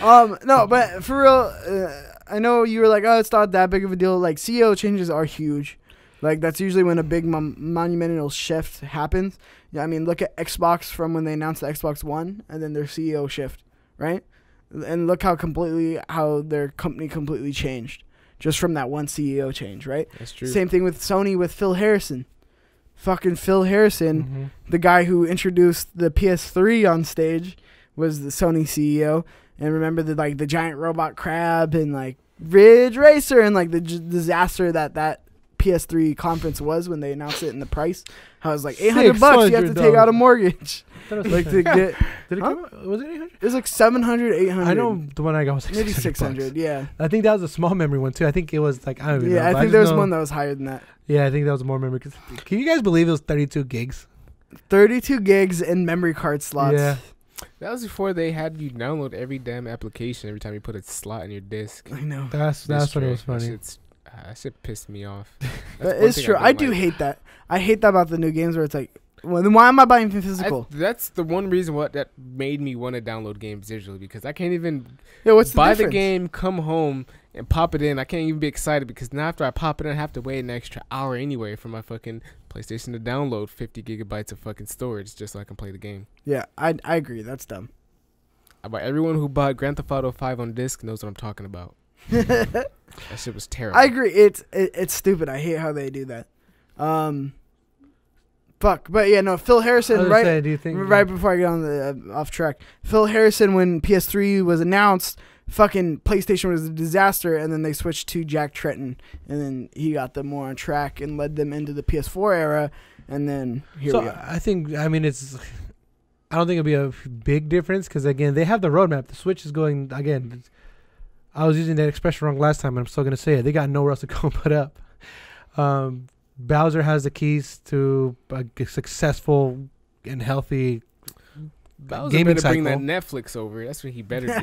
um, no, but for real, uh, I know you were like, oh, it's not that big of a deal. Like, C E O changes are huge. Like, that's usually when a big mon monumental shift happens. Yeah, I mean, look at Xbox from when they announced the Xbox One and then their C E O shift, right? And look how completely, how their company completely changed just from that one C E O change, right? That's true. Same thing with Sony with Phil Harrison. Fucking Phil Harrison, mm-hmm. the guy who introduced the P S three on stage was the Sony C E O. And remember the, like, the giant robot crab and, like, Ridge Racer and, like, the j disaster that that, P S three conference was when they announced it and the price. I was like, eight hundred bucks. You have to take out a mortgage. Like to get, did it huh? come was it eight hundred? It was like seven hundred, eight hundred. I know the one I got was like maybe six hundred. six hundred yeah. I think that was a small memory one too. I think it was like, I don't even yeah, know. Yeah, I think I there was know. one that was higher than that. Yeah, I think that was more memory. Cause can you guys believe it was thirty-two gigs? thirty-two gigs and memory card slots. Yeah. That was before they had you download every damn application every time you put a slot in your disc. I know. That's, that's what it was funny. It's, that shit pissed me off. It's true. I, I like. do hate that. I hate that about the new games where it's like, well, then why am I buying physical? I, that's the one reason what that made me want to download games digitally because I can't even yeah, what's the buy difference? the game, come home, and pop it in. I can't even be excited because now after I pop it in, I have to wait an extra hour anyway for my fucking PlayStation to download fifty gigabytes of fucking storage just so I can play the game. Yeah, I, I agree. That's dumb. About everyone who bought Grand Theft Auto five on disc knows what I'm talking about. That shit was terrible. I agree. It's it, it's stupid. I hate how they do that. Um, fuck. But yeah, no. Phil Harrison. Right. Say, do you think right before I get on the uh, off track, Phil Harrison when P S three was announced fucking PlayStation was a disaster, and then they switched to Jack Tretton, and then he got them more on track and led them into the P S four era, and then here so we are. I think, I mean, it's... I don't think it'll be a big difference because, again, they have the roadmap. The Switch is going, again, I was using that expression wrong last time, and I'm still going to say it. They got nowhere else to go but up. Um, Bowser has the keys to a successful and healthy Bowser gaming cycle. Bring that Netflix over. That's what he better do.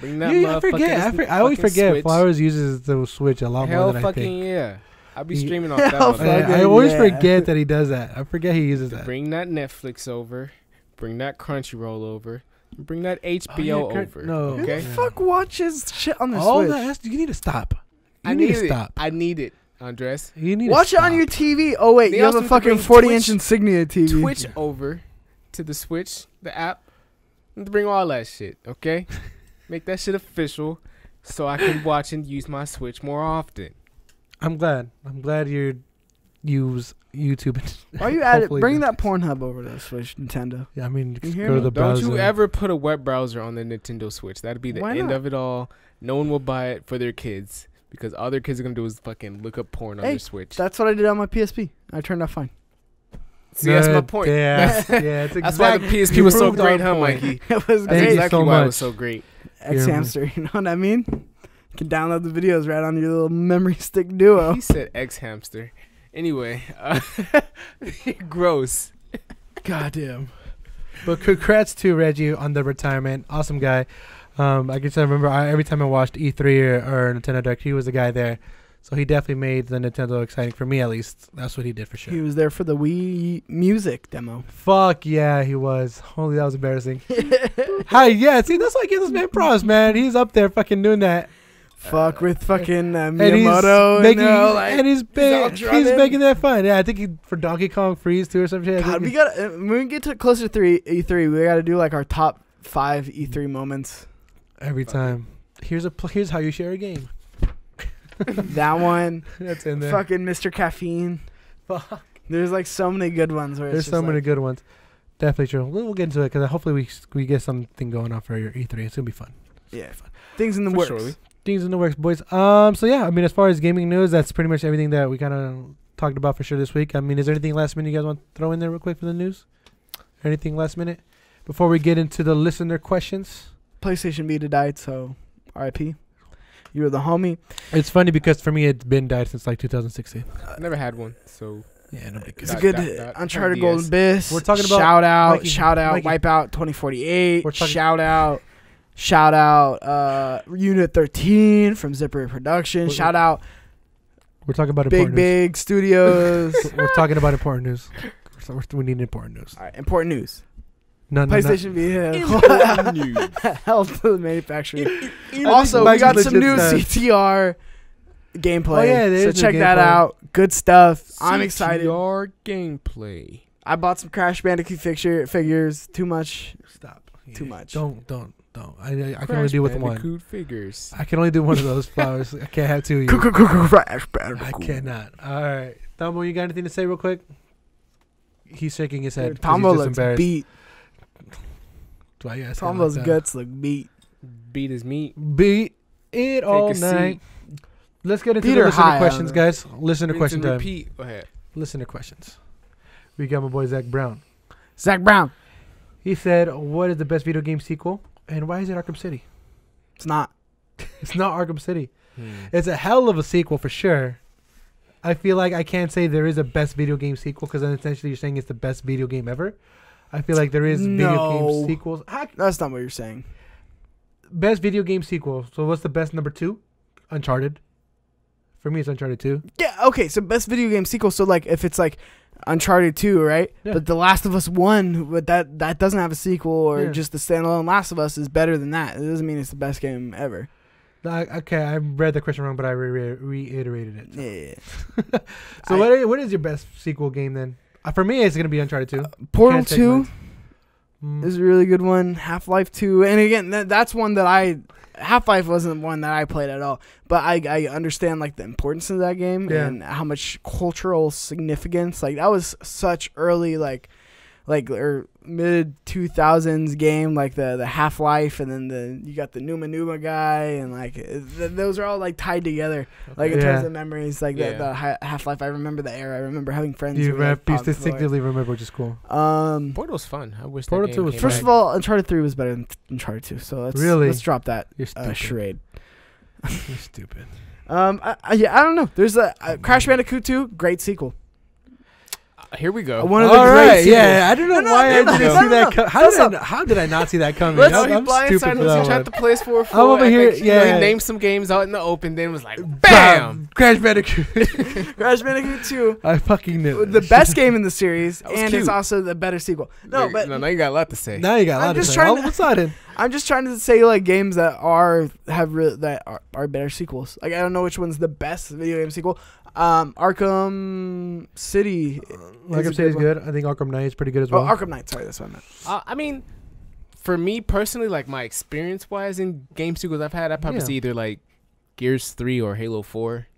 Bring that yeah, I forget. I, for, I always forget Switch. Flowers uses the Switch a lot Hell more than I think. Hell fucking yeah. I'll be streaming off that one. I, I always yeah. forget that he does that. I forget he uses that. Bring that Netflix over. Bring that Crunchyroll over. Bring that H B O oh, yeah, over. No. Okay? Who the fuck watches shit on the All Switch? That, you need to stop. You I need, need to stop. I need it, Andres. You need Watch to stop. It on your T V. Oh, wait. They you have a fucking forty-inch Insignia T V. Twitch yeah. over to the Switch, the app. Bring all that shit, okay? Make that shit official so I can watch and use my Switch more often. I'm glad. I'm glad you're... Use YouTube. Are you at it? Bring that Pornhub over to the Switch, Nintendo. Yeah, I mean, go to the browser. Don't you ever put a web browser on the Nintendo Switch. That'd be the end of it all. No one will buy it for their kids because all their kids are gonna do is fucking look up porn on their Switch. That's what I did on my P S P. I turned out fine. See, that's my point. Yeah, yeah. That's why the P S P was so great, huh, Mikey? It was great. That's exactly why it was so great. Ex-hamster, you know what I mean? You can download the videos right on your little memory stick duo. He said ex-hamster. Anyway, uh, gross. Goddamn. But congrats to Reggie on the retirement. Awesome guy. Um, I guess I remember I, every time I watched E three or, or Nintendo Direct, he was the guy there. So he definitely made the Nintendo exciting for me, at least. That's what he did for sure. He was there for the Wii Music demo. Fuck yeah, he was. Holy, that was embarrassing. Hi, yeah. See, that's why I give this man props, man. He's up there fucking doing that. Fuck uh, with fucking uh, Miyamoto, and he's, and making, uh, like, and he's, ba he's, he's making that fun. Yeah, I think he, for Donkey Kong Freeze two or something. God, we got uh, when we get to closer to three E three, we got to do like our top five E three moments every Fuck. time. Here's a pl here's how you share a game. That one, that's in there. Fucking Mister Caffeine. Fuck. There's like so many good ones. Where there's it's so many like, good ones. Definitely true. We'll, we'll get into it because hopefully we we get something going on for your E three. It's gonna be fun. It's yeah, gonna be fun. Things in the for works. Surely. Things in the works, boys. Um, so yeah, I mean, as far as gaming news, that's pretty much everything that we kind of talked about for sure this week. I mean, is there anything last minute you guys want to throw in there real quick for the news? Anything last minute before we get into the listener questions? PlayStation Vita died, so R I P. You were the homie. It's funny because for me, it's been died since like two thousand sixteen. I never had one, so yeah, no big deal. It's a good dot, dot, Uncharted Golden Abyss. We're talking about shout out, Mikey, shout out, Mikey. Wipeout twenty forty-eight. We're shout out. Shout out uh, Unit thirteen from Zipper Production. Shout out. We're talking about important news. Big Big Studios. We're talking about important news. So we need important news. All right, important news. No, no, PlayStation Vita. News. Health to the manufacturer. Also, we got some new stuff. C T R gameplay. Oh, yeah, so check that out. Good stuff. C T R I'm excited. C T R gameplay. I bought some Crash Bandicoot fixture figures. Too much. Stop. Yeah. Too much. Don't don't. No, I, I, I can only do with one. Figures. I can only do one of those flowers. I can't have two of you. Crash I cannot. All right. Tambo, you got anything to say real quick? He's shaking his head. Tambo looks embarrassed. Beat. Tambo's like guts look beat. Beat his meat. Beat it Take all night. Seat. Let's get into the listener questions, guys. Listener question time. Repeat. Go ahead. Listener questions. We got my boy Zach Brown. Zach Brown. He said, what is the best video game sequel? And why is it Arkham City? It's not. It's not Arkham City. Hmm. It's a hell of a sequel for sure. I feel like I can't say there is a best video game sequel because then essentially you're saying it's the best video game ever. I feel like there is no. video game sequels. I, That's not what you're saying. Best video game sequel. So what's the best number two? Uncharted. For me, it's Uncharted two. Yeah, okay. So best video game sequel. So like if it's like Uncharted two, right? Yeah. But The Last of Us one, but that that doesn't have a sequel, or yeah. just the standalone Last of Us is better than that. It doesn't mean it's the best game ever. Uh, okay, I read the question wrong, but I re re reiterated it. So. Yeah. So I, what is, what is your best sequel game then? Uh, for me, it's gonna be Uncharted two. Uh, Portal two mm. is a really good one. Half Life two, and again, th that's one that I Half Life wasn't one that I played at all, but I, I understand like the importance of that game yeah. and how much cultural significance. Like that was such early like like or mid two thousands game, like the the Half Life, and then the you got the Numa Numa guy, and like th those are all like tied together, like in yeah. terms of memories, like yeah. the, the hi Half Life. I remember the era. I remember having friends. You rap piece distinctively remember, which is cool. Um, Portal's fun. I wish Portal two was first back. Of all, Uncharted three was better than Uncharted two. So let's really let's drop that You're uh, charade. You're stupid. Um, I, I, yeah, I don't know. There's a uh, Crash Bandicoot two, great sequel. Uh, here we go. One of the All great right, sequels. Yeah, yeah, I don't know no, why no, I no, didn't no, see no, that. No. How That's did I, how did I not see that coming? Let's I'm stupid for that one. The PlayStation four I'm over Epic. Here. Yeah, you know, he named some games out in the open. Then was like, bam, bam. Crash Bandicoot. Crash Bandicoot two. I fucking knew it. The best game in the series, and cute. It's also the better sequel. No, there, but no, now you got a lot to say. Now you got a lot I'm to just say. Trying What's that in? I'm just trying to say like games that are have re that are, are better sequels. Like I don't know which one's the best video game sequel. Um, Arkham City. Uh, Arkham City is good. I think Arkham Knight is pretty good as well. Oh, Arkham Knight. Sorry, that's what I meant. Uh, I mean, for me personally, like my experience wise in game sequels I've had, I probably yeah. see either like Gears three or Halo four.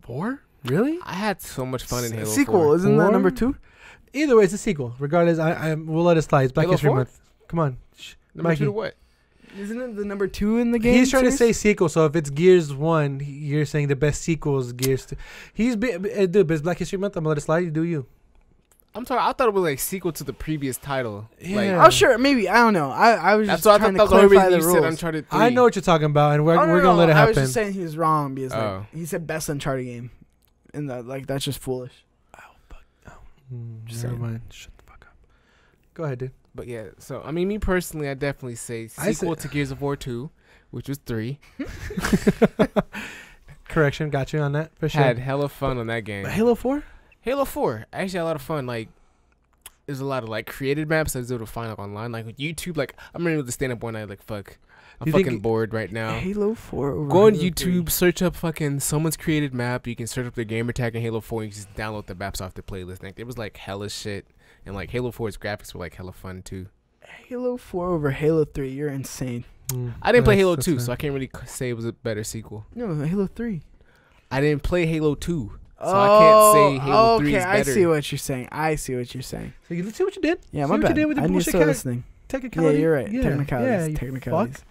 Four? Really? I had so much fun in Halo four. Sequel isn't that number two? Either way, it's a sequel. Regardless, I, I we'll let it slide. It's Black History Month. Come on. Number Mikey. Two to what? Isn't it the number two in the game? He's trying series? To say sequel. So if it's Gears one, you're saying the best sequel is Gears two. He's been, uh, dude, but it's Black History Month. I'm going to let it slide. You do you. I'm sorry. I thought it was like sequel to the previous title. Yeah. Like, oh, sure. Maybe. I don't know. I, I was just trying to clarify the rules. Uncharted three. I know what you're talking about, and we're, oh, no, we're going to no, let it happen. I was just saying he was wrong because oh. like, he said best Uncharted game. And the, like that's just foolish. Oh, fuck. Oh. Mm, just never mind. Shut the fuck up. Go ahead, dude. But yeah, so I mean, me personally, I definitely say sequel to Gears of War two, which was three. Correction, got you on that for sure. Had hella fun on that game. Halo four? Halo four, I actually had a lot of fun. Like, there's a lot of like created maps I was able to find up online, like YouTube. Like, I remember to stand up one night, like, fuck, I'm you fucking bored right now. Halo four. Over Go on Halo YouTube, three. Search up fucking someone's created map. You can search up their gamer tag in Halo four. And you can just download the maps off the playlist. Like, it was like hella shit. And like Halo four's graphics were like hella fun too. Halo four over Halo three, you're insane. Mm, I didn't play Halo two, so I can't really say it was a better sequel. No, Halo three. I didn't play Halo two, so oh, I can't say Halo okay, three is better. I see what you're saying. I see what you're saying. So you see what you did? Yeah, see my what bad. You did with the I knew so listening. Technicality. Yeah, you're right. Yeah. Technicalities. Yeah, technicalities. Fuck.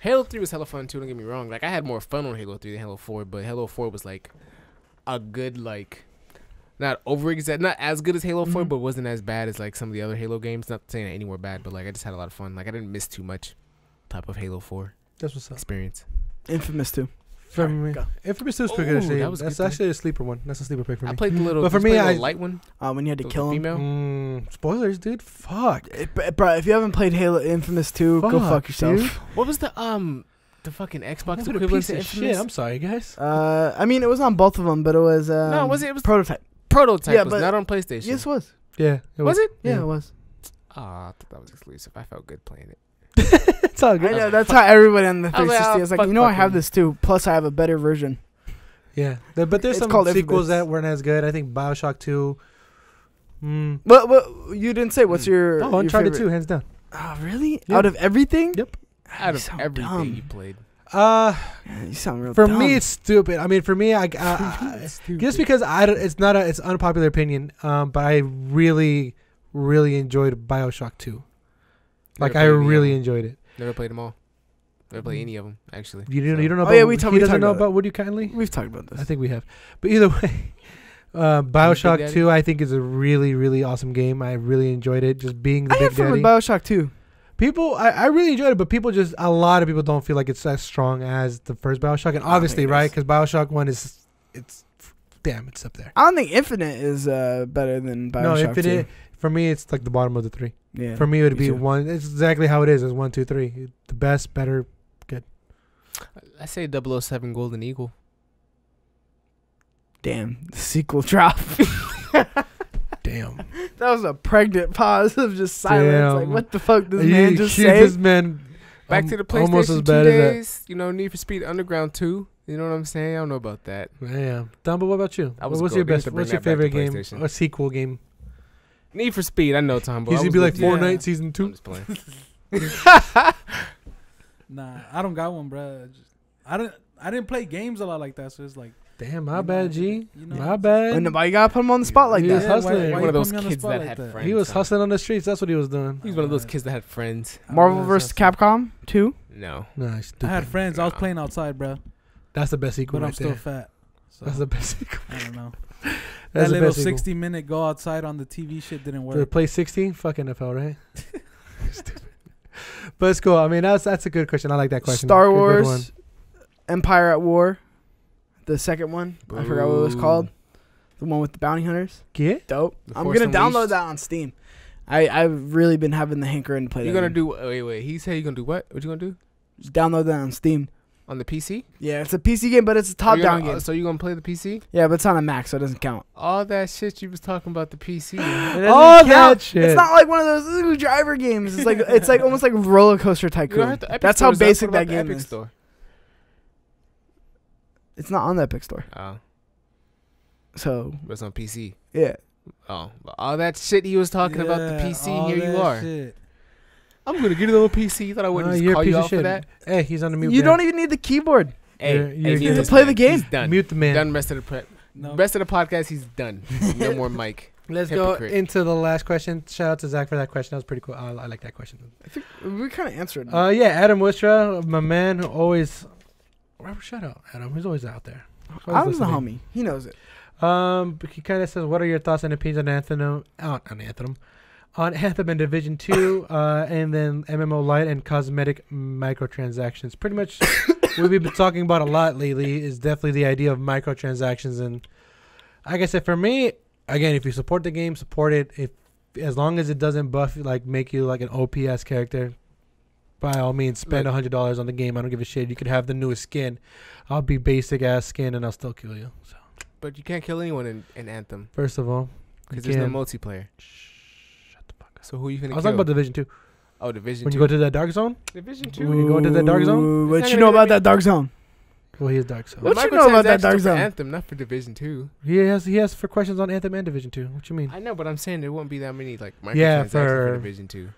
Halo three was hella fun too. Don't get me wrong. Like I had more fun on Halo three than Halo four, but Halo four was like a good like. Not over exact, not as good as Halo four, mm-hmm. but wasn't as bad as like some of the other Halo games. Not saying any more bad, but like I just had a lot of fun. Like I didn't miss too much. Top of Halo four. That's what's up. Experience. Infamous two. For me, right, Infamous two is pretty Ooh, good. That was That's good actually thing. A sleeper one. That's a sleeper pick for me. I played the little, but for me, I, light one. Uh, when you had to kill him. Mm, spoilers, dude. Fuck, it, bro. If you haven't played Halo Infamous two, fuck, go fuck yourself. Dude. What was the um? The fucking Xbox what equivalent piece of Infamous? Shit. I'm sorry, guys. Uh, I mean, it was on both of them, but it was um, no, was it? It was prototype. Prototype yeah, was but not on PlayStation. Yes, it was. Yeah. It was. Was it? Yeah, yeah, it was. Oh, I thought that was exclusive. I felt good playing it. It's all good. I know. Like, that's how everybody on the three sixty like, oh, is like, fuck, you know, I have this too. Plus, I have a better version. Yeah. The, but there's it's some sequels that weren't as good. I think Bioshock two. Mm. But, but you didn't say what's mm. your. Oh, Uncharted two, hands down. Oh, really? Yep. Out of everything? Yep. Out you of everything dumb. You played. Uh, yeah, you sound real for dumb. Me, it's stupid. I mean, for me, I uh, just because I don't, it's not a it's unpopular opinion. Um, but I really, really enjoyed Bioshock two. Like Never I really enjoyed it. Never played them all. Never played any of them actually. You don't. So. You don't know. Oh about, yeah, we talked. He doesn't know about. Would you kindly? We've talked about this. I think we have. But either way, uh, Bioshock two, I think is a really, really awesome game. I really enjoyed it. Just being the I big daddy. With Bioshock two. People, I, I really enjoyed it, but people just, a lot of people don't feel like it's as strong as the first Bioshock. And obviously, right? Because Bioshock one is, it's, damn, it's up there. I don't think Infinite is uh, better than Bioshock no, Infinite, two. For me, it's like the bottom of the three. Yeah, for me, it would be too. One. It's exactly how it is. It's one, two, three. The best, better, good. I say double oh seven Golden Eagle. Damn, the sequel drop. Damn. That was a pregnant pause of just silence. Damn. Like, what the fuck did this man just say? This man back um, to the PlayStation two days. You know, Need for Speed Underground two. You know what I'm saying? I don't know about that. Damn. Dumbo, what about you? What was what's your best? What's your favorite game? Or sequel game? Need for Speed. I know, Tombo. He's going to be like Fortnite yeah. Season two. I'm just playing. Nah, I don't got one, bro. Just, I, didn't, I didn't play games a lot like that, so it's like. Damn, my you bad, know, G. You know, my bad. Well, nobody got to put him on the spot like he that. He was hustling. Why, why one of those kids that like had that? friends. He was hustling on the streets. That's what he was doing. He was one of those kids that had friends. Marvel versus Capcom two? No. No, I had friends. No. I was playing outside, bro. That's the best sequel. But right I'm still there. fat. So That's the best sequel. I don't know. That's that little sixty-minute go outside on the T V shit didn't work. Did play sixty? Fuck N F L, right? Stupid. But it's cool. I mean, that's that's a good question. I like that question. Star Wars, good, good Empire at War, the second one. Boo. I forgot what it was called. The one with the bounty hunters. Yeah, dope. I'm gonna unleashed. download that on Steam. I I've really been having the hankering to play. You're that gonna game. do wait wait. He said you're gonna do what? What you gonna do? Just download that on Steam. On the P C? Yeah, it's a P C game, but it's a top-down game. Uh, so you gonna play the P C? Yeah, but it's on a Mac, so it doesn't count. All that shit you was talking about the P C. All count. that shit. It's not like one of those little driver games. It's like it's like almost like Roller Coaster Tycoon. That's how basic that game is. Store? It's not on the Epic Store. Oh. Uh, so. But it's on P C. Yeah. Oh, but all that shit he was talking yeah, about the P C. Here you are. Shit. I'm gonna get it on P C. You thought I wouldn't uh, just call you out for that? Hey, he's on the mute. You man. don't even need the keyboard. Hey, you're, you're, hey you need to play the game. He's done. Mute the man. Done rest of the prep. No. Rest of the podcast. He's done. No more mic. Let's Hypocrite. go into the last question. Shout out to Zach for that question. That was pretty cool. I, I like that question. I think we kind of answered. Uh, yeah, Adam Wistra, my man, who always. Robert, shout out Adam. He's always out there. Adam's a homie. He knows it. Um, but he kind of says, "What are your thoughts and opinions on Anthem? Out on Anthem." On Anthem and Division two, uh, and then M M O Lite and cosmetic microtransactions. Pretty much what we've been talking about a lot lately is definitely the idea of microtransactions. And like I said, for me, again, if you support the game, support it. If as long as it doesn't buff, like make you like an O P S character, by all means, spend one hundred dollars on the game. I don't give a shit. You could have the newest skin. I'll be basic ass skin, and I'll still kill you. So. But you can't kill anyone in, in Anthem. First of all, because there's no multiplayer. So who are you gonna kill? I was talking about Division two. Oh, Division two. When you go to that dark zone? Division two. When you go into that dark zone? What you know about that dark zone? Well, he is dark zone. What you know about that dark zone? Anthem, not for Division two. He has he has for questions on Anthem and Division two. What you mean? I know, but I'm saying there won't be that many like microtransactions yeah, for, for Division two.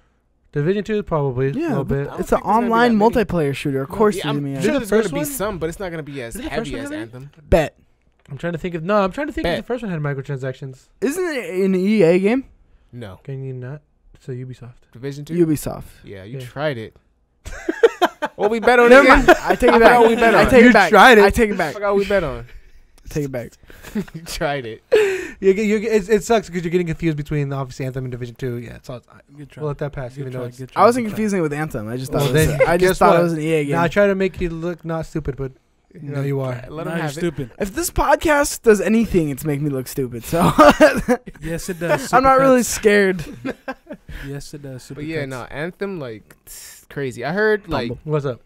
Division two probably yeah, a little bit. It's an online multiplayer shooter. Of course, yeah, I'm sure there's gonna be some, but it's not gonna be as heavy as Anthem. Bet. I'm trying to think of no. I'm trying to think if the first one had microtransactions. Isn't it an E A game? No. Can you not? So Ubisoft. Division two? Ubisoft. Yeah, you yeah. tried it. Well, we bet on it again. I take it back. I, we bet on. I take you it back. tried it. I take it back. I forgot we bet on. Take it back. You tried it. You, you, it, it sucks because you're getting confused between, obviously, Anthem and Division two. Yeah, it's all, we'll let that pass. Good even try, though it's, try, I wasn't confusing it with Anthem. I just thought, well, it, was, I just thought it was an E A game. Now, I try to make you look not stupid, but... No, you are. Let him have stupid. If this podcast does anything, it's make me look stupid. So yes, it does. Super I'm not cuts. really scared. Yes, it does. Super but yeah, cuts. no Anthem like crazy. I heard Tumble. like what's up?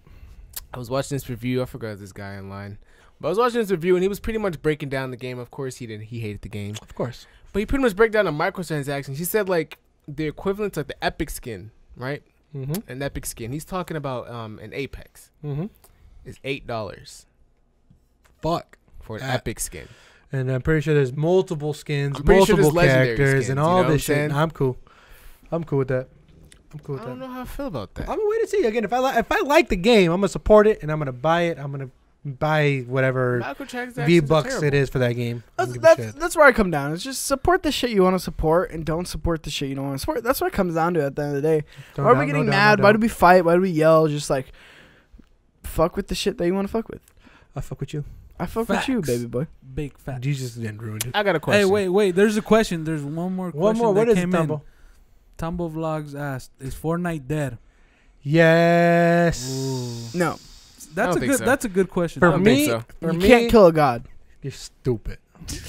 I was watching this review. I forgot this guy online, but I was watching this review and he was pretty much breaking down the game. Of course, he didn't. He hated the game. Of course, but he pretty much broke down the microtransactions. He said like the equivalent of the Epic skin, right? Mm-hmm. An Epic skin. He's talking about um an Apex. Mm-hmm. Is eight dollars. Fuck for an uh, epic skin, and I'm pretty sure there's multiple skins, multiple sure characters, skins, and all you know this shit. I'm cool. I'm cool with that. I'm cool with I that. I don't know how I feel about that. I'm gonna wait to see again. If I li if I like the game, I'm gonna support it and I'm gonna buy it. I'm gonna buy whatever V bucks it is for that game. That's that's, that's where I come down. It's just support the shit you want to support and don't support the shit you don't want to support. That's what it comes down to at the end of the day. Don't Why are we getting no mad? No Why do we fight? Why do we yell? Just like fuck with the shit that you want to fuck with. I fuck with you. I fuck facts. with you, baby boy. Big facts. Jesus didn't ruin it. I got a question. Hey, wait, wait. There's a question. There's one more one question. One more. What is it, Tambo? Tambo Vlogs asked, is Fortnite dead? Yes. Ooh. No. That's a good so. That's a good question. For me, so. For you me, can't kill a god. You're stupid.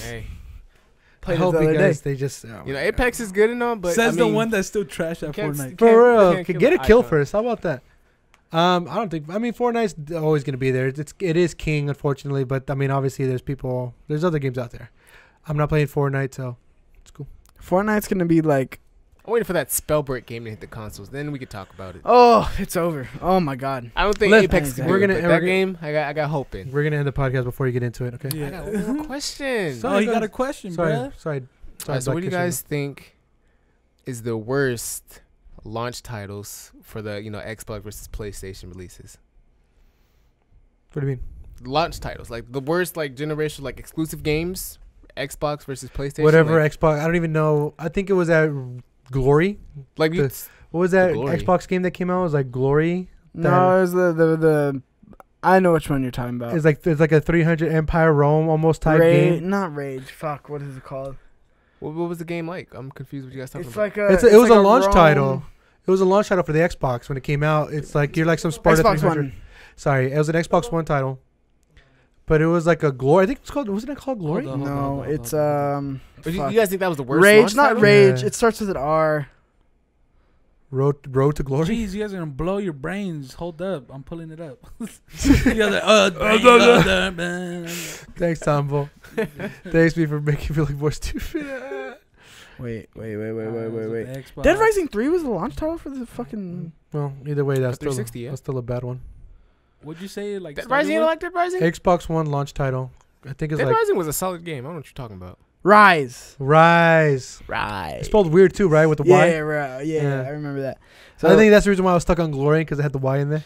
Hey. I hope you guys, day. they just... Oh you know, Apex God. is good and all, but... Says I mean, the one that's still trash at Fortnite. For real. Can't get a kill icon. first. How about that? Um, I don't think. I mean, Fortnite's always going to be there. It's it is king, unfortunately. But I mean, obviously, there's people. There's other games out there. I'm not playing Fortnite, so it's cool. Fortnite's going to be like. I'm waiting for that Spellbreak game to hit the consoles. Then we could talk about it. Oh, it's over. Oh my god. I don't think Let's, Apex. Exactly. We're gonna but that game. I got. I got hope in. We're gonna end the podcast before you get into it. Okay. Yeah. I got one more question. So oh, you got a question, sorry, bro. Sorry. sorry, sorry right, so, what do you guys though. think is the worst launch titles for the you know Xbox versus PlayStation releases? What do you mean? launch titles, like the worst like generation, like exclusive games, Xbox versus PlayStation. Whatever, like, Xbox. I don't even know. I think it was at Glory. Like the, what was that Xbox game that came out? It was like Glory. No, it was the the the. I know which one you're talking about. It's like it's like a three hundred Empire Rome almost type Rage, game. Not Rage. Fuck. What is it called? What, what was the game like? I'm confused. What you guys talking it's about? Like a, it's a, it it's was like a launch Rome. title. It was a launch title for the Xbox when it came out. It's like you're like some Sparta Xbox three hundred. One. Sorry, it was an Xbox One title, but it was like a Glory. I think it was called. Wasn't it called Glory? Hold on, hold no, on, hold it's um. But you, you guys think that was the worst? Rage, not title? Rage. Yeah. It starts with an R. Road, road to Glory. Jeez, you guys are gonna blow your brains. Hold up, I'm pulling it up. You guys are uh, brains, uh, thanks, Tambo. Thanks me for making me look more stupid. Wait, wait, wait, wait, wait, wait, wait. Dead Rising three was the launch title for the fucking. Well, either way, that's still yeah. that's still a bad one. What'd you say? Like Dead Rising, like Dead Rising. Xbox One launch title. I think it's Dead like Rising was a solid game. I don't know what you're talking about. Rise, Rise, Rise. It's spelled weird too, right? With the yeah, Y. Yeah, yeah, yeah. I remember that. So I think that's the reason why I was stuck on Glory because it had the Y in there.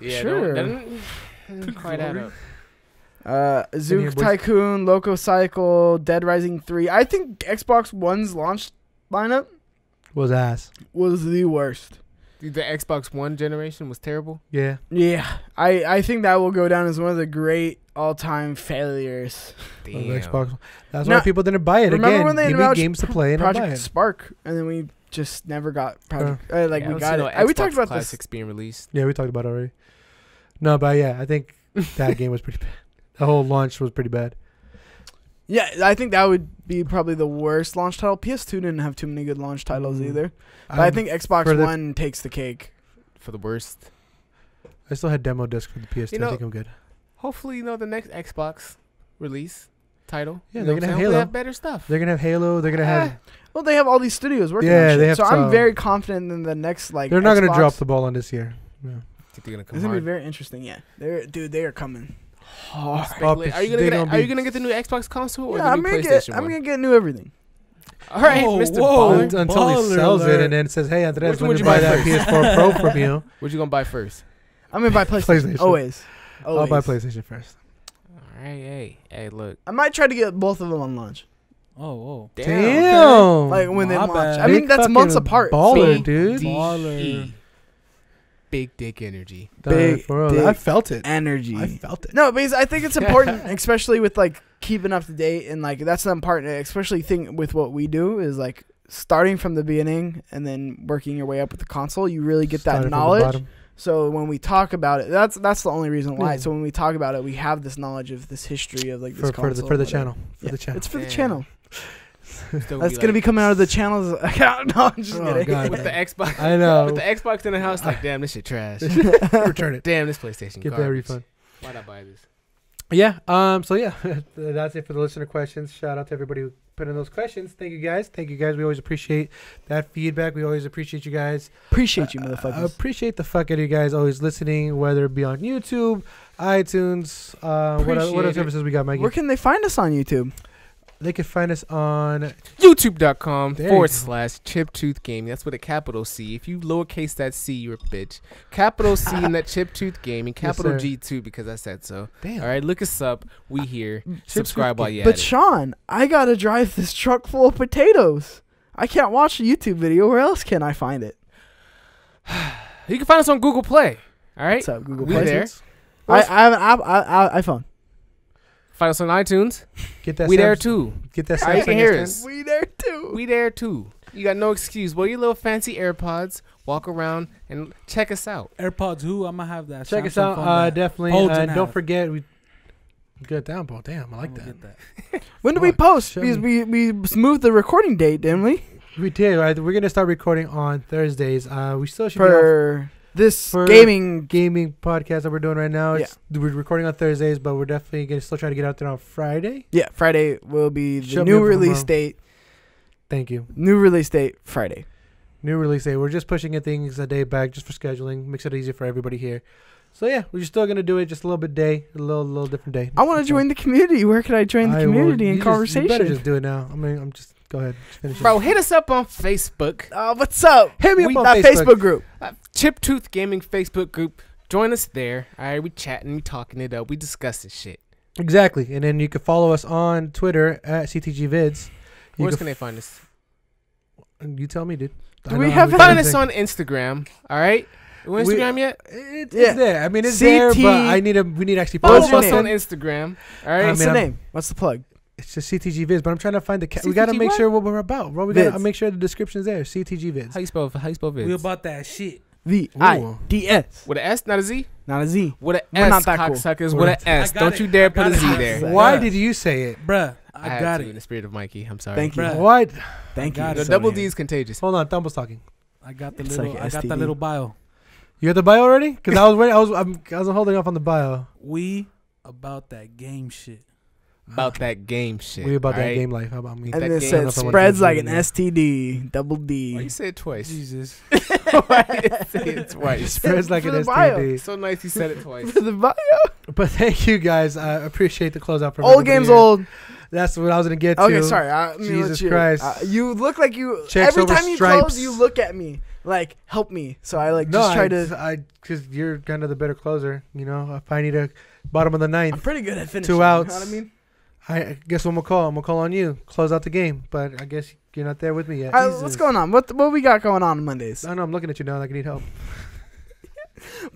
Yeah, sure. Don't, don't quite add up. Uh, Zook Tycoon, Loco Cycle, Dead Rising three. I think Xbox One's launch lineup was ass. Was the worst. Dude, the Xbox One generation was terrible. Yeah. Yeah. I, I think that will go down as one of the great all-time failures. Damn. Xbox. That's now, why people didn't buy it. Remember again, when they gave me games to play and Project buy it. Spark, and then we just never got Project. Uh, uh, like yeah, we got it. No, we talked about Classics this being released. Yeah, we talked about it already. No, but yeah, I think that game was pretty bad. The whole launch was pretty bad. Yeah, I think that would be probably the worst launch title. P S two didn't have too many good launch titles mm. either. But I think Xbox One takes the cake. For the worst. I still had demo disc for the P S two. You know, I think I'm good. Hopefully, you know, the next Xbox release title. Yeah, they're going to have Halo. They have better stuff. They're going to have Halo. They're going to yeah. have... Well, they have all these studios working yeah, on shit. They have so some. I'm very confident in the next, like, they're not going to drop the ball on this year. Yeah. They're gonna come this is going to be very interesting, yeah. They're, dude, they are coming. Oh, are you gonna get, gonna are you gonna get the new Xbox console or yeah, the new I'm gonna PlayStation? Get, I'm gonna get new everything. All right, whoa, Mister Whoa, until Baller he sells alert. It and then says, "Hey, Andres, when you buy that P S four Pro from you, what you gonna buy first?" I'm gonna buy PlayStation. PlayStation. Always. Always, I'll buy PlayStation first. All right, hey, hey, look, I might try to get both of them on launch. Oh, whoa, damn! damn. Like when My they launch, bad. I mean Big that's months apart. Baller, B dude. Baller. E. Big dick energy. Big bro, dick I felt it. Energy. I felt it. No, because I think it's important, especially with like keeping up to date and like that's the important, especially thing with what we do is like starting from the beginning and then working your way up with the console. You really get Started that knowledge. So when we talk about it, that's that's the only reason why. Mm. So when we talk about it, we have this knowledge of this history of like this for, console. For the, for the channel. For yeah, the channel. It's for Damn. the channel. That's like gonna be coming out of the channel's account. No, I'm just oh kidding. God, with the Xbox, I know. With the Xbox in the house, like, damn, this shit trash. Return it. Damn, this PlayStation. Get that refund. Why'd I buy this? Yeah. Um. So yeah, that's it for the listener questions. Shout out to everybody who put in those questions. Thank you guys. Thank you guys. We always appreciate that feedback. We always appreciate you guys. Appreciate you, uh, motherfuckers. Appreciate the fuck out of you guys always listening, whether it be on YouTube, iTunes, uh, what other, what other services we got, Mikey? Where can they find us on YouTube? They can find us on YouTube.com forward slash Chipped Tooth Gaming. That's with a capital C. If you lowercase that C, you're a bitch. Capital C in that Chipped Tooth Gaming. Capital yes, G too because I said so. Damn. All right, look us up. We here. Chip Subscribe while you But at Sean, it. I got to drive this truck full of potatoes. I can't watch a YouTube video. Where else can I find it? You can find us on Google Play. All right? What's up, Google Play? There. I, I have an app, I, I, iPhone. Find us on iTunes. Get that we Samsung. There too. Get that Samsung. I can hear us. We there too. We there too. You got no excuse. Wear your little fancy AirPods. Walk around and check us out. AirPods who? I'm going to have that. Check Samsung us out. Uh, definitely. Uh, don't have. forget. we Good down, Paul. Damn, I like that. that. When do we post? Because we, we moved the recording date, didn't we? We did. Right? We're going to start recording on Thursdays. Uh, we still should For be off. This For gaming gaming podcast that we're doing right now, it's, yeah. we're recording on Thursdays, but we're definitely gonna still try to get out there on Friday. Yeah, Friday will be the Shut new release date. Thank you. New release date Friday. New release date. We're just pushing things a day back just for scheduling, makes it easier for everybody here. So yeah, we're still gonna do it just a little bit day, a little little different day. I want to join the community. Where can I join the I community will, in conversation? Just, you better just do it now. I mean, I'm just. Go ahead. Bro, it. hit us up on Facebook. Uh, what's up? Hit me we, up on that Facebook. Facebook group. Uh, Chipped Tooth Gaming Facebook group. Join us there. All right, we chatting, we talking it up, we discussing shit. Exactly. And then you can follow us on Twitter at C T G Vids. You Where's can they find us? You tell me, dude. Do we have find us on Instagram? All right. We're Instagram we, yet? It's, yeah. it's there. I mean, it's C T there, but I need a. We need to actually post us on Instagram. All right. What's I mean, the name? I'm, What's the plug? It's just C T G Vids, but I'm trying to find the. Ca C T G we gotta make what? sure what we're about, bro. We vids. gotta make sure the description's there. C T G Vids. How you spell? How you spell Vids? We about that shit. V I D S. With an S, not a Z. Not a Z. With an S, not that cocksuckers. Cool. With an S. Don't it. you dare put a Z it. there. Why did you say it, bruh? I, I got it. In the spirit of Mikey, I'm sorry. Thank you. What? Thank you. The double D is contagious. Hold on, Tambo's talking. I got the little. I got that little bio. You got the bio already? Because I was ready. I was. I'm, I was holding off on the bio. We about that game shit. About that game shit. We about that right? game life. How about me? And that it game? said spreads like an S T D. Double D. Why you say it twice? Jesus. Why did you say it twice? It spreads like an S T D. So nice you said it twice. For the bio. But thank you guys. I appreciate the closeout for old game's here. old. That's what I was gonna get okay, to. Okay, sorry. I mean, Jesus you, Christ. Uh, you look like you. Checks every time you stripes. close, you look at me. Like, help me. So I like no, just try I, to. I because you're kind of the better closer. You know, if I need a bottom of the ninth, I'm pretty good at finishing. Two outs. You know what I mean? I guess I'm gonna call. I'm gonna call on you. Close out the game. But I guess you're not there with me yet. Right, what's going on? What what we got going on on Mondays? I know. I'm looking at you now. Like I need help.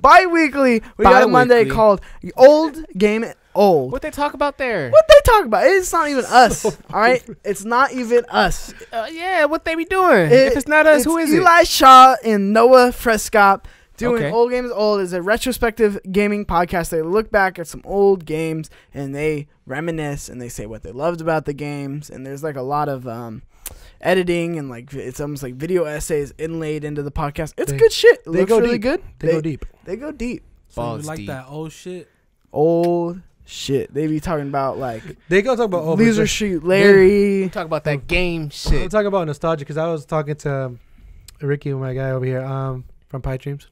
Bi-weekly, we Bi got a Monday called Old Game Old. What they talk about there? What they talk about? It's not even us. So all right, it's not even us. Uh, yeah, what they be doing? It, if it's not us, it's who is Eli it? Eli Shaw and Noah Frescop doing okay. Old Games Old is a retrospective gaming podcast. They look back at some old games and they reminisce and they say what they loved about the games. And there's like a lot of um. editing and like it's almost like video essays inlaid into the podcast. It's they, good shit. It they looks go really deep. good. They, they go deep. They go deep. So you like deep. that old shit. Old shit. They be talking about like they go talk about old Loser Shoot Larry. Talk about that game shit. I'm talking about nostalgia because I was talking to um, Ricky, my guy over here, um, from Pipe Dreams.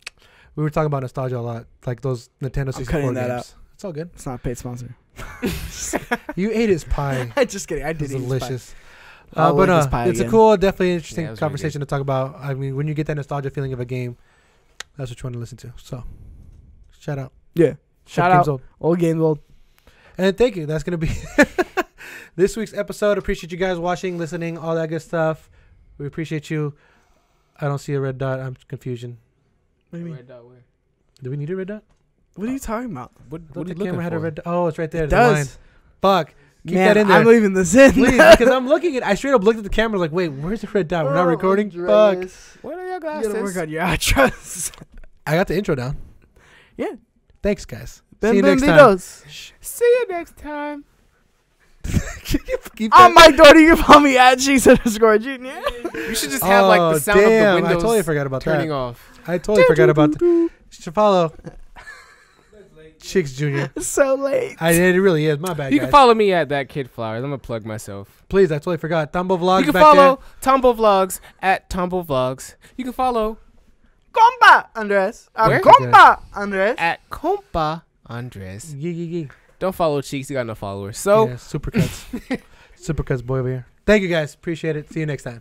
We were talking about nostalgia a lot, like those Nintendo sixty-four games. That out. It's all good. It's not a paid sponsor. You ate his pie. I just kidding. I did. It was eat delicious. His pie. Uh, but uh, it's again. a cool, definitely interesting yeah, conversation really to talk about. I mean, when you get that nostalgia feeling of a game, that's what you want to listen to. So, shout out. Yeah. Shout out. Old. old Games Old. And thank you. That's going to be this week's episode. Appreciate you guys watching, listening, all that good stuff. We appreciate you. I don't see a red dot. I'm confusion. What do you mean? Red dot where? Do we need a red dot? What are you talking about? What, what the camera for? had a red dot. Oh, it's right there. It does. Line. Fuck. Keep Man, that in there. I'm leaving this in. Please, because I'm looking at I straight up looked at the camera like, wait, where's the red dot? We're not recording? Fuck. What are your glasses? You gotta work on your outros. I got the intro down. Yeah. Thanks, guys. Ben See you ben next Vitos. time. Shh. See you next time. you keep I'm Mike Doherty. You can follow me at G's underscore Junior. You should just have oh, like the sound damn, of the windows I totally forgot about turning that. off. I totally do, forgot do, about that. should follow. Chicks Junior So late. I, it really is. My bad, You guys. can follow me at That Kid Flowers. I'm going to plug myself. Please. I totally forgot. Tambo Vlogs. You can back follow there. Tambo Vlogs at Tambo Vlogs. You can follow Compa Andres. Uh, Compa Andres. At Compa Andres. Yeah, yeah, yeah. Don't follow Cheeks. You got no followers. So. Yeah, Supercuts. Supercuts boy over here. Thank you guys. Appreciate it. See you next time.